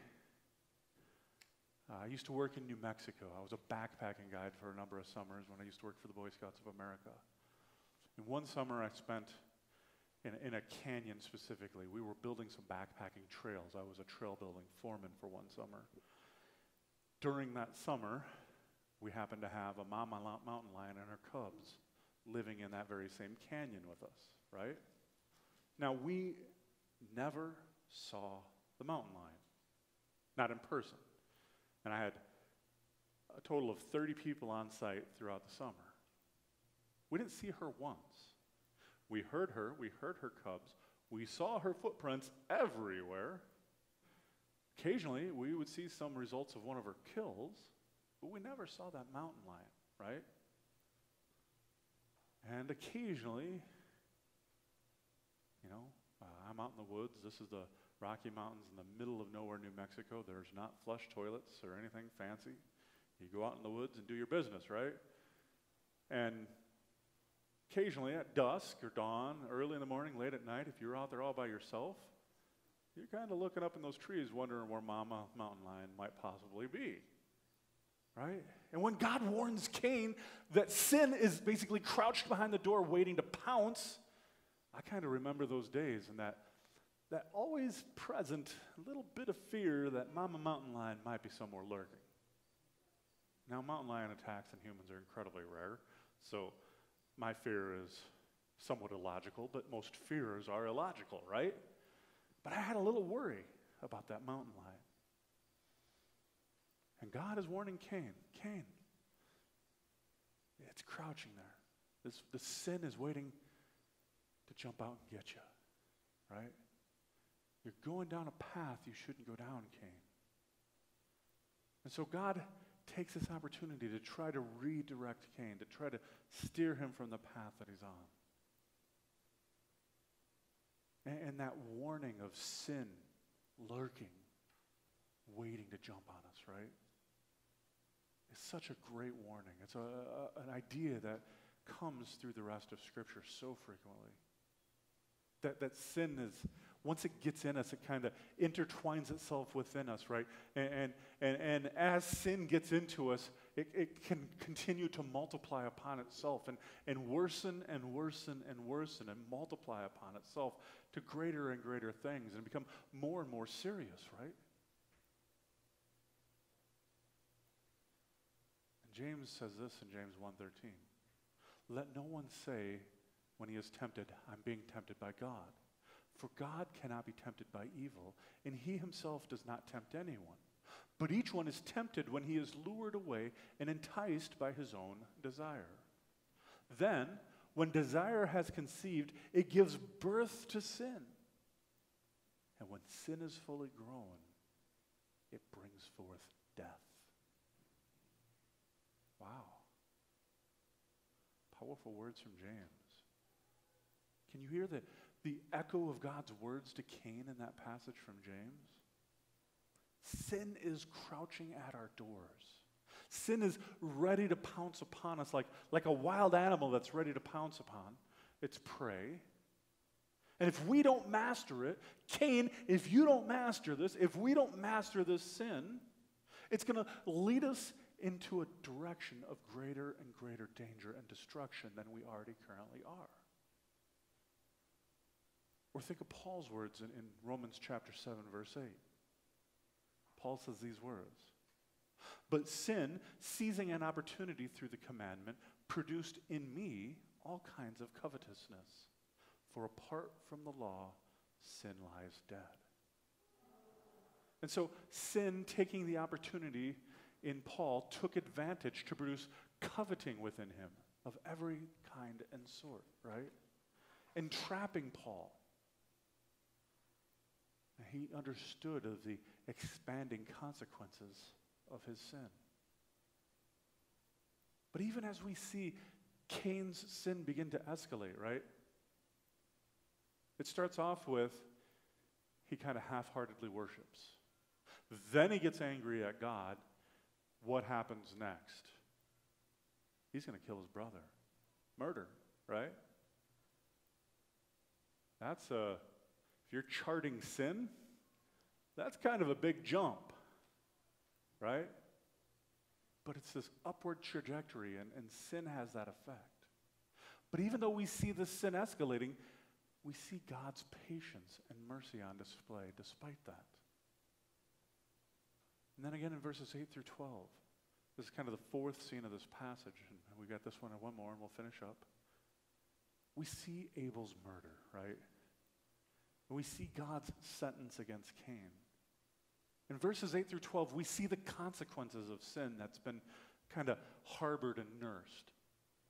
uh, I used to work in New Mexico. I was a backpacking guide for a number of summers when I used to work for the Boy Scouts of America. And one summer I spent in, in a canyon specifically. We were building some backpacking trails. I was a trail building foreman for one summer. During that summer, we happened to have a mama mountain lion and her cubs living in that very same canyon with us, right? Now, we never saw the mountain lion, not in person. And I had a total of thirty people on site throughout the summer. We didn't see her once. We heard her, we heard her cubs, we saw her footprints everywhere. Occasionally, we would see some results of one of her kills, but we never saw that mountain lion, right? And occasionally, you know, uh, I'm out in the woods. This is the Rocky Mountains in the middle of nowhere, New Mexico. There's not flush toilets or anything fancy. You go out in the woods and do your business, right? And occasionally at dusk or dawn, early in the morning, late at night, if you're out there all by yourself, you're kind of looking up in those trees wondering where Mama Mountain Lion might possibly be. Right? And when God warns Cain that sin is basically crouched behind the door waiting to pounce, I kind of remember those days and that, that always present little bit of fear that Mama Mountain Lion might be somewhere lurking. Now, mountain lion attacks on humans are incredibly rare, so my fear is somewhat illogical, but most fears are illogical, right? But I had a little worry about that mountain lion. And God is warning Cain, Cain, it's crouching there. This, the sin is waiting to jump out and get you, right? You're going down a path you shouldn't go down, Cain. And so God takes this opportunity to try to redirect Cain, to try to steer him from the path that he's on. And, and that warning of sin lurking, waiting to jump on us, right? It's such a great warning. It's a, a, an idea that comes through the rest of Scripture so frequently. That, that sin is, once it gets in us, it kind of intertwines itself within us, right? And, and, and as sin gets into us, it, it can continue to multiply upon itself and, and worsen and worsen and worsen and multiply upon itself to greater and greater things and become more and more serious, right? And James says this in James one thirteen. Let no one say when he is tempted, I'm being tempted by God. For God cannot be tempted by evil, and he himself does not tempt anyone. But each one is tempted when he is lured away and enticed by his own desire. Then, when desire has conceived, it gives birth to sin. And when sin is fully grown, it brings forth death. Wow. Powerful words from James. Can you hear the, the echo of God's words to Cain in that passage from James? Sin is crouching at our doors. Sin is ready to pounce upon us like, like a wild animal that's ready to pounce upon its prey. And if we don't master it, Cain, if you don't master this, if we don't master this sin, it's going to lead us into a direction of greater and greater danger and destruction than we already currently are. Or think of Paul's words in, in Romans chapter seven, verse eight. Paul says these words. But sin, seizing an opportunity through the commandment, produced in me all kinds of covetousness. For apart from the law, sin lies dead. And so sin, taking the opportunity in Paul, took advantage to produce coveting within him of every kind and sort, right? Entrapping Paul. He understood of the expanding consequences of his sin. But even as we see Cain's sin begin to escalate, right? It starts off with he kind of half-heartedly worships. Then he gets angry at God. What happens next? He's going to kill his brother. Murder, right? That's a... you're charting sin, that's kind of a big jump, right? But it's this upward trajectory, and, and sin has that effect. But even though we see this sin escalating, we see God's patience and mercy on display despite that. And then again in verses eight through twelve, this is kind of the fourth scene of this passage, and we got this one and one more, and we'll finish up. We see Abel's murder, right? We see God's sentence against Cain. In verses eight through twelve, we see the consequences of sin that's been kind of harbored and nursed.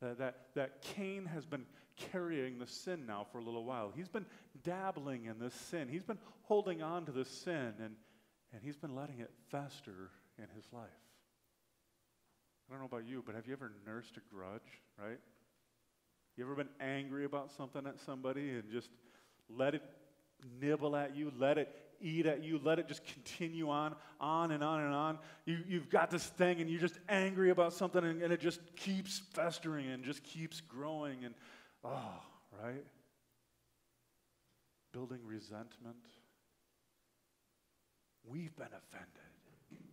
That, that, that Cain has been carrying the sin now for a little while. He's been dabbling in this sin. He's been holding on to this sin, and, and he's been letting it fester in his life. I don't know about you, but have you ever nursed a grudge, right? You ever been angry about something at somebody and just let it nibble at you, let it eat at you, let it just continue on, on and on and on. You, you've got this thing and you're just angry about something and, and it just keeps festering and just keeps growing and, oh, right? Building resentment. We've been offended.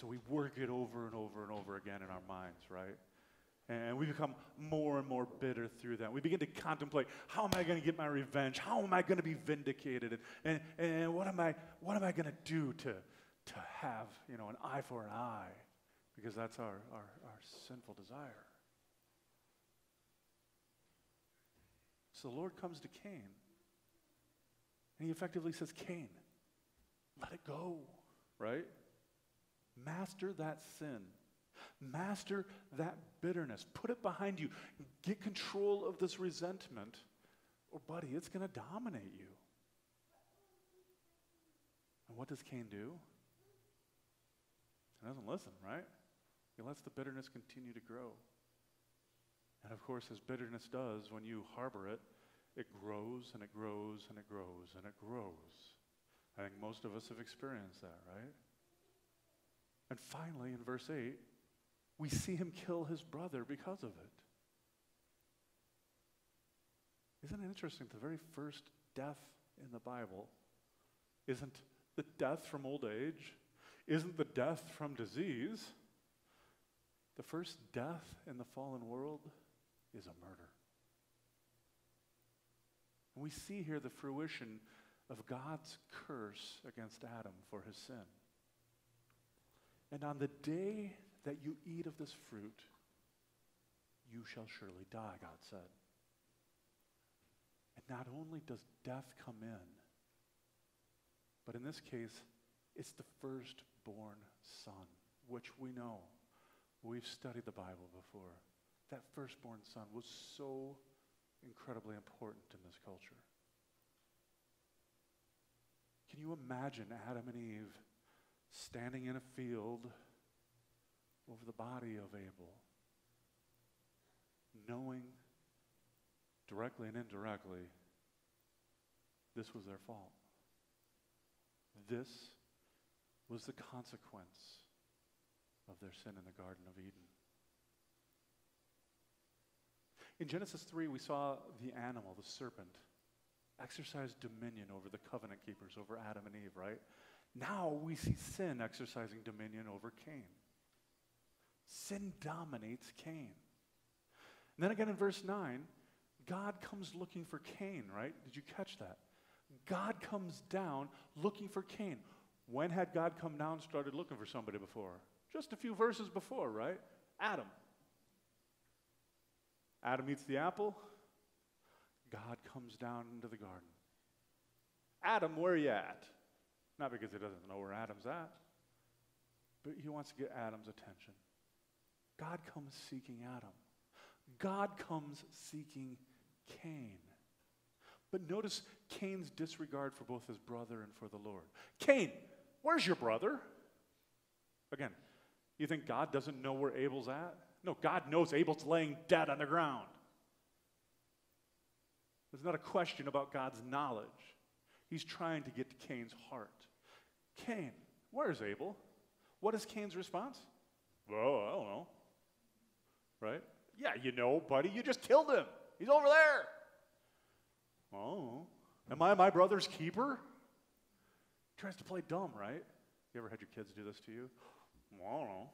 So we work it over and over and over again in our minds, right? And we become more and more bitter through that. We begin to contemplate, how am I going to get my revenge? How am I going to be vindicated? And, and, and what am I, what am I going to do to, to have, you know, an eye for an eye? Because that's our, our, our sinful desire. So the Lord comes to Cain. And he effectively says, Cain, let it go, right? Master that sin. Master that bitterness. Put it behind you. Get control of this resentment. Or, buddy, it's going to dominate you. And what does Cain do? He doesn't listen, right? He lets the bitterness continue to grow. And, of course, as bitterness does, when you harbor it, it grows and it grows and it grows and it grows. I think most of us have experienced that, right? And finally, in verse eight, we see him kill his brother because of it. Isn't it interesting? The very first death in the Bible isn't the death from old age, isn't the death from disease. The first death in the fallen world is a murder. And we see here the fruition of God's curse against Adam for his sin. And on the day that you eat of this fruit, you shall surely die, God said. And not only does death come in, but in this case, it's the firstborn son, which we know. We've studied the Bible before. That firstborn son was so incredibly important in this culture. Can you imagine Adam and Eve standing in a field over the body of Abel, knowing directly and indirectly this was their fault? This was the consequence of their sin in the Garden of Eden. In Genesis three, we saw the animal, the serpent, exercise dominion over the covenant keepers, over Adam and Eve, right? Now we see sin exercising dominion over Cain. Sin dominates Cain. And then again in verse nine, God comes looking for Cain, right? Did you catch that? God comes down looking for Cain. When had God come down and started looking for somebody before? Just a few verses before, right? Adam. Adam eats the apple. God comes down into the garden. Adam, where are you at? Not because he doesn't know where Adam's at, but he wants to get Adam's attention. God comes seeking Adam. God comes seeking Cain. But notice Cain's disregard for both his brother and for the Lord. Cain, where's your brother? Again, you think God doesn't know where Abel's at? No, God knows Abel's laying dead on the ground. There's not a question about God's knowledge. He's trying to get to Cain's heart. Cain, where is Abel? What is Cain's response? Well, I don't know. Right? Yeah, you know, buddy, you just killed him. He's over there. Oh, am I my brother's keeper? He tries to play dumb, right? You ever had your kids do this to you? Well, I don't know.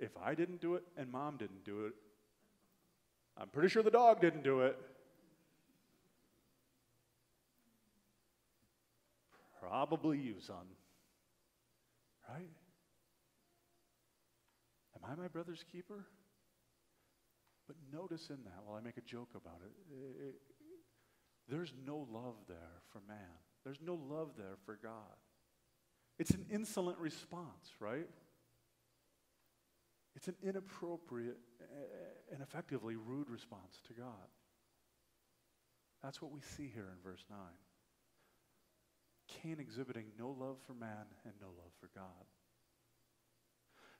If I didn't do it and mom didn't do it, I'm pretty sure the dog didn't do it. Probably you, son. Right? Am I my brother's keeper? But notice in that, while I make a joke about it, it, it there's no love there for man. There's no love there for God. It's an insolent response, right? It's an inappropriate and effectively rude response to God. That's what we see here in verse nine. Cain exhibiting no love for man and no love for God.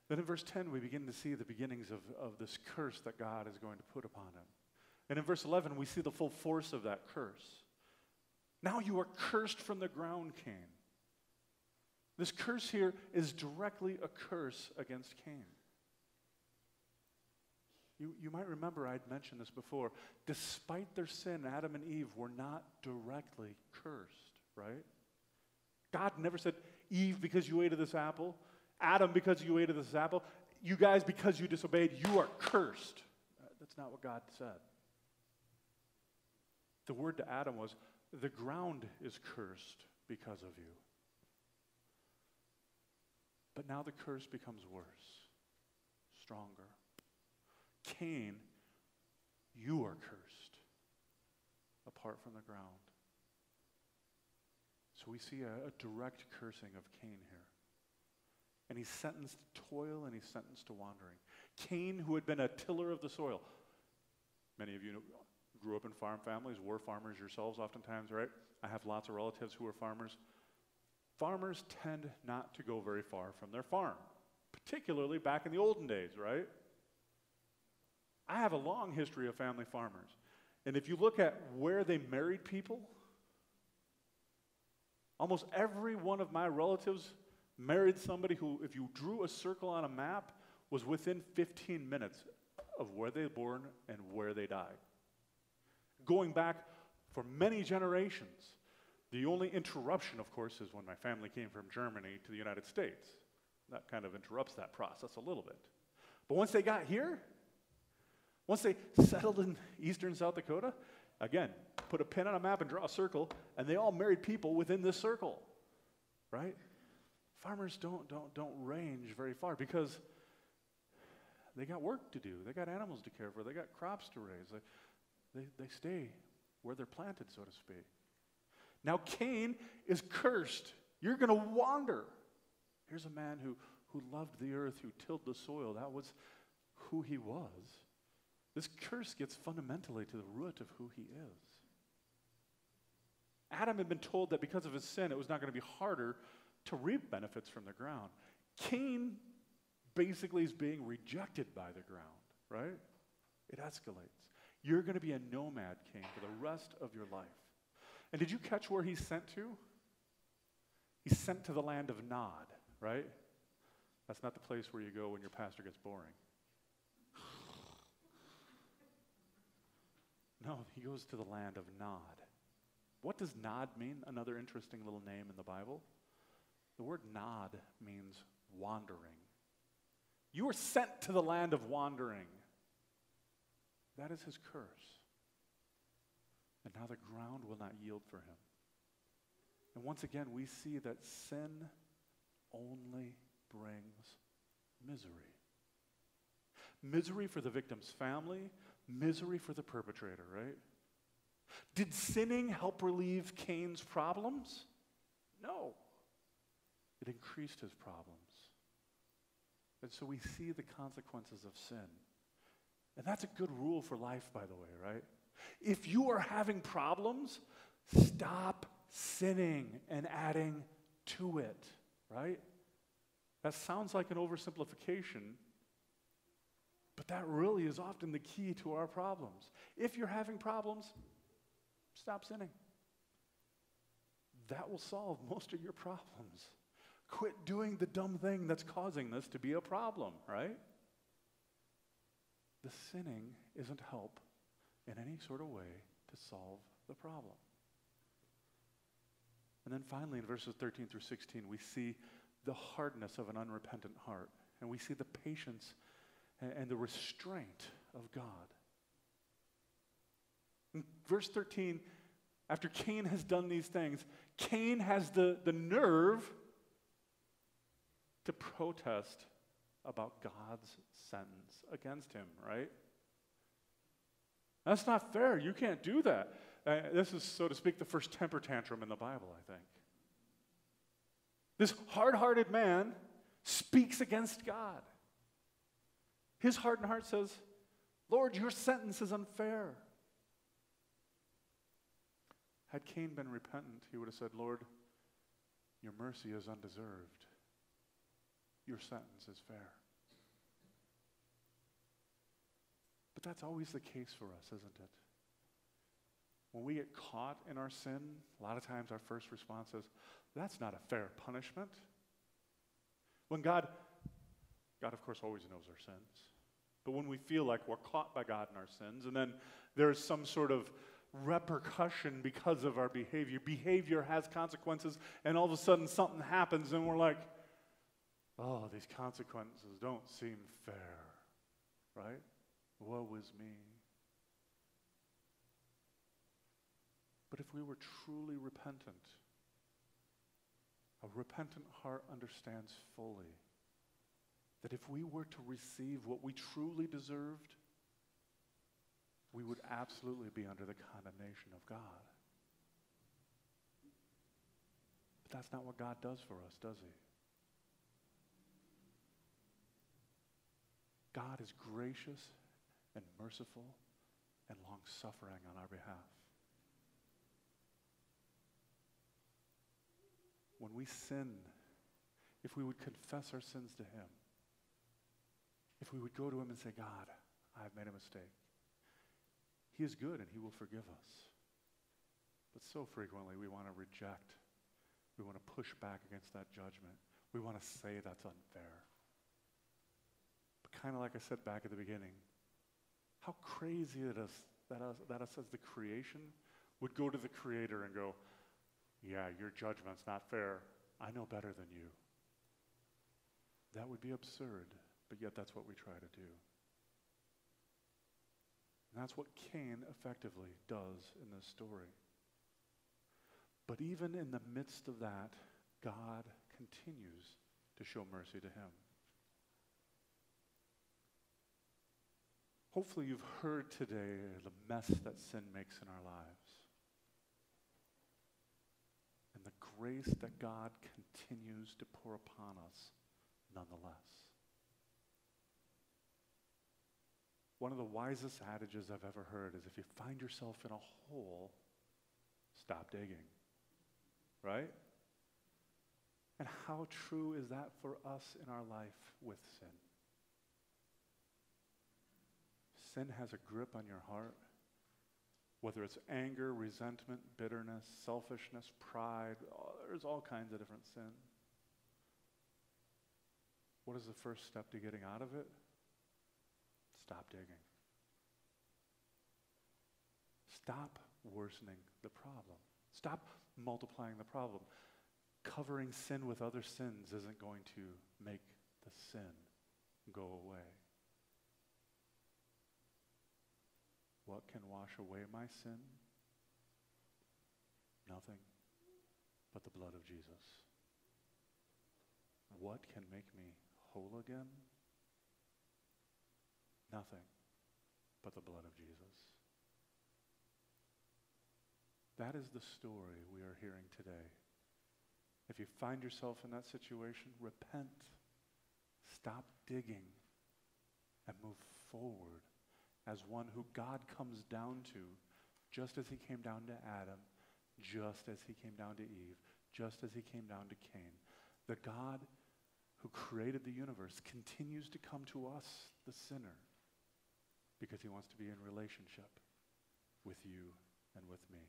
Then in verse ten, we begin to see the beginnings of, of this curse that God is going to put upon him. And in verse eleven, we see the full force of that curse. Now you are cursed from the ground, Cain. This curse here is directly a curse against Cain. You, you might remember I'd mentioned this before. Despite their sin, Adam and Eve were not directly cursed, right? God never said, Eve, because you ate of this apple, Adam, because you ate of this apple, you guys, because you disobeyed, you are cursed. That's not what God said. The word to Adam was, the ground is cursed because of you. But now the curse becomes worse, stronger. Cain, you are cursed apart from the ground. So we see a, a direct cursing of Cain here. And he's sentenced to toil and he's sentenced to wandering. Cain, who had been a tiller of the soil. Many of you know, grew up in farm families, were farmers yourselves oftentimes, right? I have lots of relatives who are farmers. Farmers tend not to go very far from their farm, particularly back in the olden days, right? I have a long history of family farmers. And if you look at where they married people, almost every one of my relatives married somebody who, if you drew a circle on a map, was within fifteen minutes of where they were born and where they died. Going back for many generations, the only interruption, of course, is when my family came from Germany to the United States. That kind of interrupts that process a little bit. But once they got here, once they settled in eastern South Dakota, again, put a pin on a map and draw a circle, and they all married people within this circle, right? Farmers don't, don't, don't range very far because they got work to do. They got animals to care for. They got crops to raise. They, they, they stay where they're planted, so to speak. Now Cain is cursed. You're going to wander. Here's a man who, who loved the earth, who tilled the soil. That was who he was. This curse gets fundamentally to the root of who he is. Adam had been told that because of his sin, it was not going to be harder to reap benefits from the ground. Cain basically is being rejected by the ground, right? It escalates. You're going to be a nomad, Cain, for the rest of your life. And did you catch where he's sent to? He's sent to the land of Nod, right? That's not the place where you go when your pastor gets boring. No, he goes to the land of Nod. What does Nod mean? Another interesting little name in the Bible. The word Nod means wandering. You are sent to the land of wandering. That is his curse. And now the ground will not yield for him. And once again, we see that sin only brings misery. Misery for the victim's family, misery for the perpetrator, right? Did sinning help relieve Cain's problems? No. It increased his problems. And so we see the consequences of sin. And that's a good rule for life, by the way, right? If you are having problems, stop sinning and adding to it, right? That sounds like an oversimplification, but that really is often the key to our problems. If you're having problems, stop sinning. That will solve most of your problems. Quit doing the dumb thing that's causing this to be a problem, right? The sinning isn't help in any sort of way to solve the problem. And then finally, in verses thirteen through sixteen, we see the hardness of an unrepentant heart, and we see the patience and, and the restraint of God. In verse thirteen, after Cain has done these things, Cain has the, the nerve to protest about God's sentence against him, right? That's not fair. You can't do that. Uh, this is, so to speak, the first temper tantrum in the Bible, I think. This hard-hearted man speaks against God. His hardened heart says, Lord, your sentence is unfair. Had Cain been repentant, he would have said, Lord, your mercy is undeserved. Your sentence is fair. But that's always the case for us, isn't it? When we get caught in our sin, a lot of times our first response is, that's not a fair punishment. When God, God of course always knows our sins, but when we feel like we're caught by God in our sins and then there's some sort of repercussion because of our behavior, behavior has consequences, and all of a sudden something happens and we're like, oh, these consequences don't seem fair, right? Woe is me. But if we were truly repentant, a repentant heart understands fully that if we were to receive what we truly deserved, we would absolutely be under the condemnation of God. But that's not what God does for us, does he? God is gracious and merciful and long-suffering on our behalf. When we sin, if we would confess our sins to him, if we would go to him and say, God, I've made a mistake, he is good and he will forgive us. But so frequently we want to reject, we want to push back against that judgment. We want to say that's unfair. But kind of like I said back at the beginning, how crazy it is that us, that us as the creation would go to the Creator and go, yeah, your judgment's not fair. I know better than you. That would be absurd, but yet that's what we try to do. And that's what Cain effectively does in this story. But even in the midst of that, God continues to show mercy to him. Hopefully you've heard today the mess that sin makes in our lives, and the grace that God continues to pour upon us nonetheless. One of the wisest adages I've ever heard is if you find yourself in a hole, stop digging, right? And how true is that for us in our life with sin? Sin has a grip on your heart. Whether it's anger, resentment, bitterness, selfishness, pride, there's all kinds of different sin. What is the first step to getting out of it? Stop digging. Stop worsening the problem. Stop multiplying the problem. Covering sin with other sins isn't going to make the sin go away. What can wash away my sin? Nothing but the blood of Jesus. What can make me whole again? Nothing but the blood of Jesus. That is the story we are hearing today. If you find yourself in that situation, repent, stop digging, and move forward as one who God comes down to, just as he came down to Adam, just as he came down to Eve, just as he came down to Cain. The God who created the universe continues to come to us, the sinner, because he wants to be in relationship with you and with me.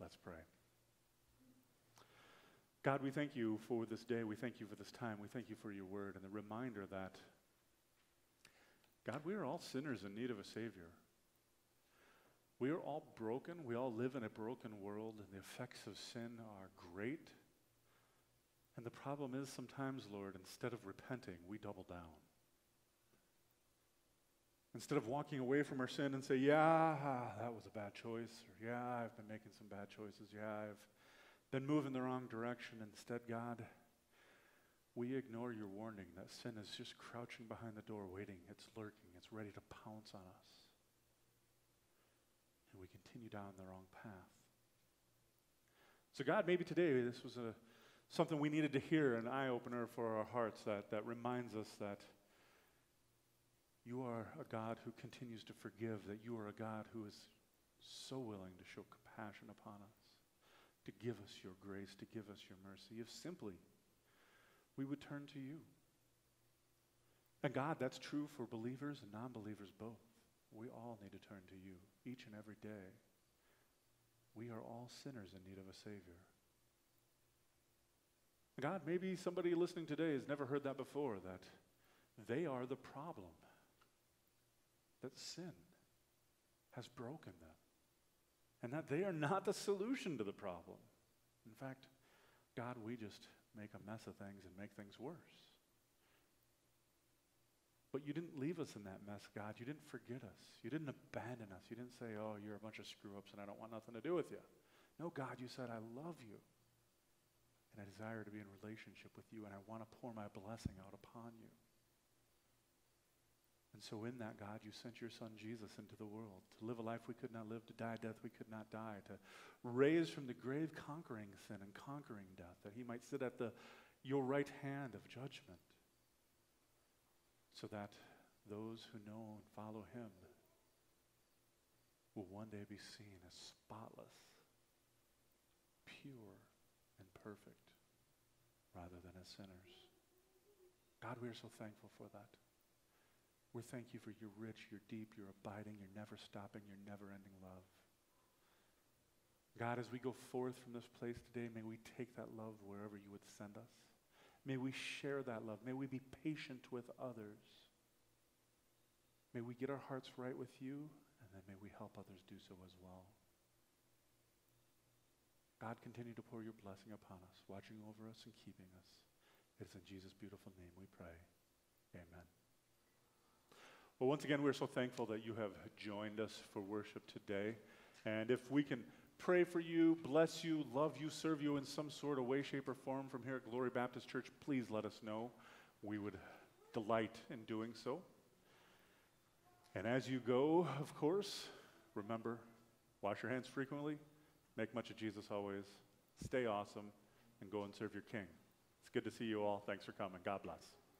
Let's pray. God, we thank you for this day. We thank you for this time. We thank you for your word and the reminder that God, we are all sinners in need of a Savior. We are all broken. We all live in a broken world, and the effects of sin are great. And the problem is sometimes, Lord, instead of repenting, we double down. Instead of walking away from our sin and say, yeah, that was a bad choice, or yeah, I've been making some bad choices, yeah, I've been moving the wrong direction. Instead, God, we ignore your warning that sin is just crouching behind the door, waiting. It's lurking. It's ready to pounce on us. And we continue down the wrong path. So God, maybe today this was a, something we needed to hear, an eye-opener for our hearts that, that reminds us that you are a God who continues to forgive, that you are a God who is so willing to show compassion upon us, to give us your grace, to give us your mercy, if simply we would turn to you. And God, that's true for believers and non-believers both. We all need to turn to you each and every day. We are all sinners in need of a Savior. God, maybe somebody listening today has never heard that before, that they are the problem, that sin has broken them, and that they are not the solution to the problem. In fact, God, we just make a mess of things and make things worse. But you didn't leave us in that mess, God. You didn't forget us. You didn't abandon us. You didn't say, oh, you're a bunch of screw-ups and I don't want nothing to do with you. No, God, you said, I love you. And I desire to be in relationship with you, and I want to pour my blessing out upon you. And so in that, God, you sent your son Jesus into the world to live a life we could not live, to die a death we could not die, to raise from the grave, conquering sin and conquering death, that he might sit at the your right hand of judgment, so that those who know and follow him will one day be seen as spotless, pure, and perfect, rather than as sinners. God, we are so thankful for that. We thank you for your rich, your deep, your abiding, your never stopping, your never ending love. God, as we go forth from this place today, may we take that love wherever you would send us. May we share that love. May we be patient with others. May we get our hearts right with you, and then may we help others do so as well. God, continue to pour your blessing upon us, watching over us and keeping us. It is in Jesus' beautiful name we pray. Amen. Well, once again, we're so thankful that you have joined us for worship today. And if we can pray for you, bless you, love you, serve you in some sort of way, shape, or form from here at Glory Baptist Church, please let us know. We would delight in doing so. And as you go, of course, remember, wash your hands frequently, make much of Jesus always, stay awesome, and go and serve your King. It's good to see you all. Thanks for coming. God bless.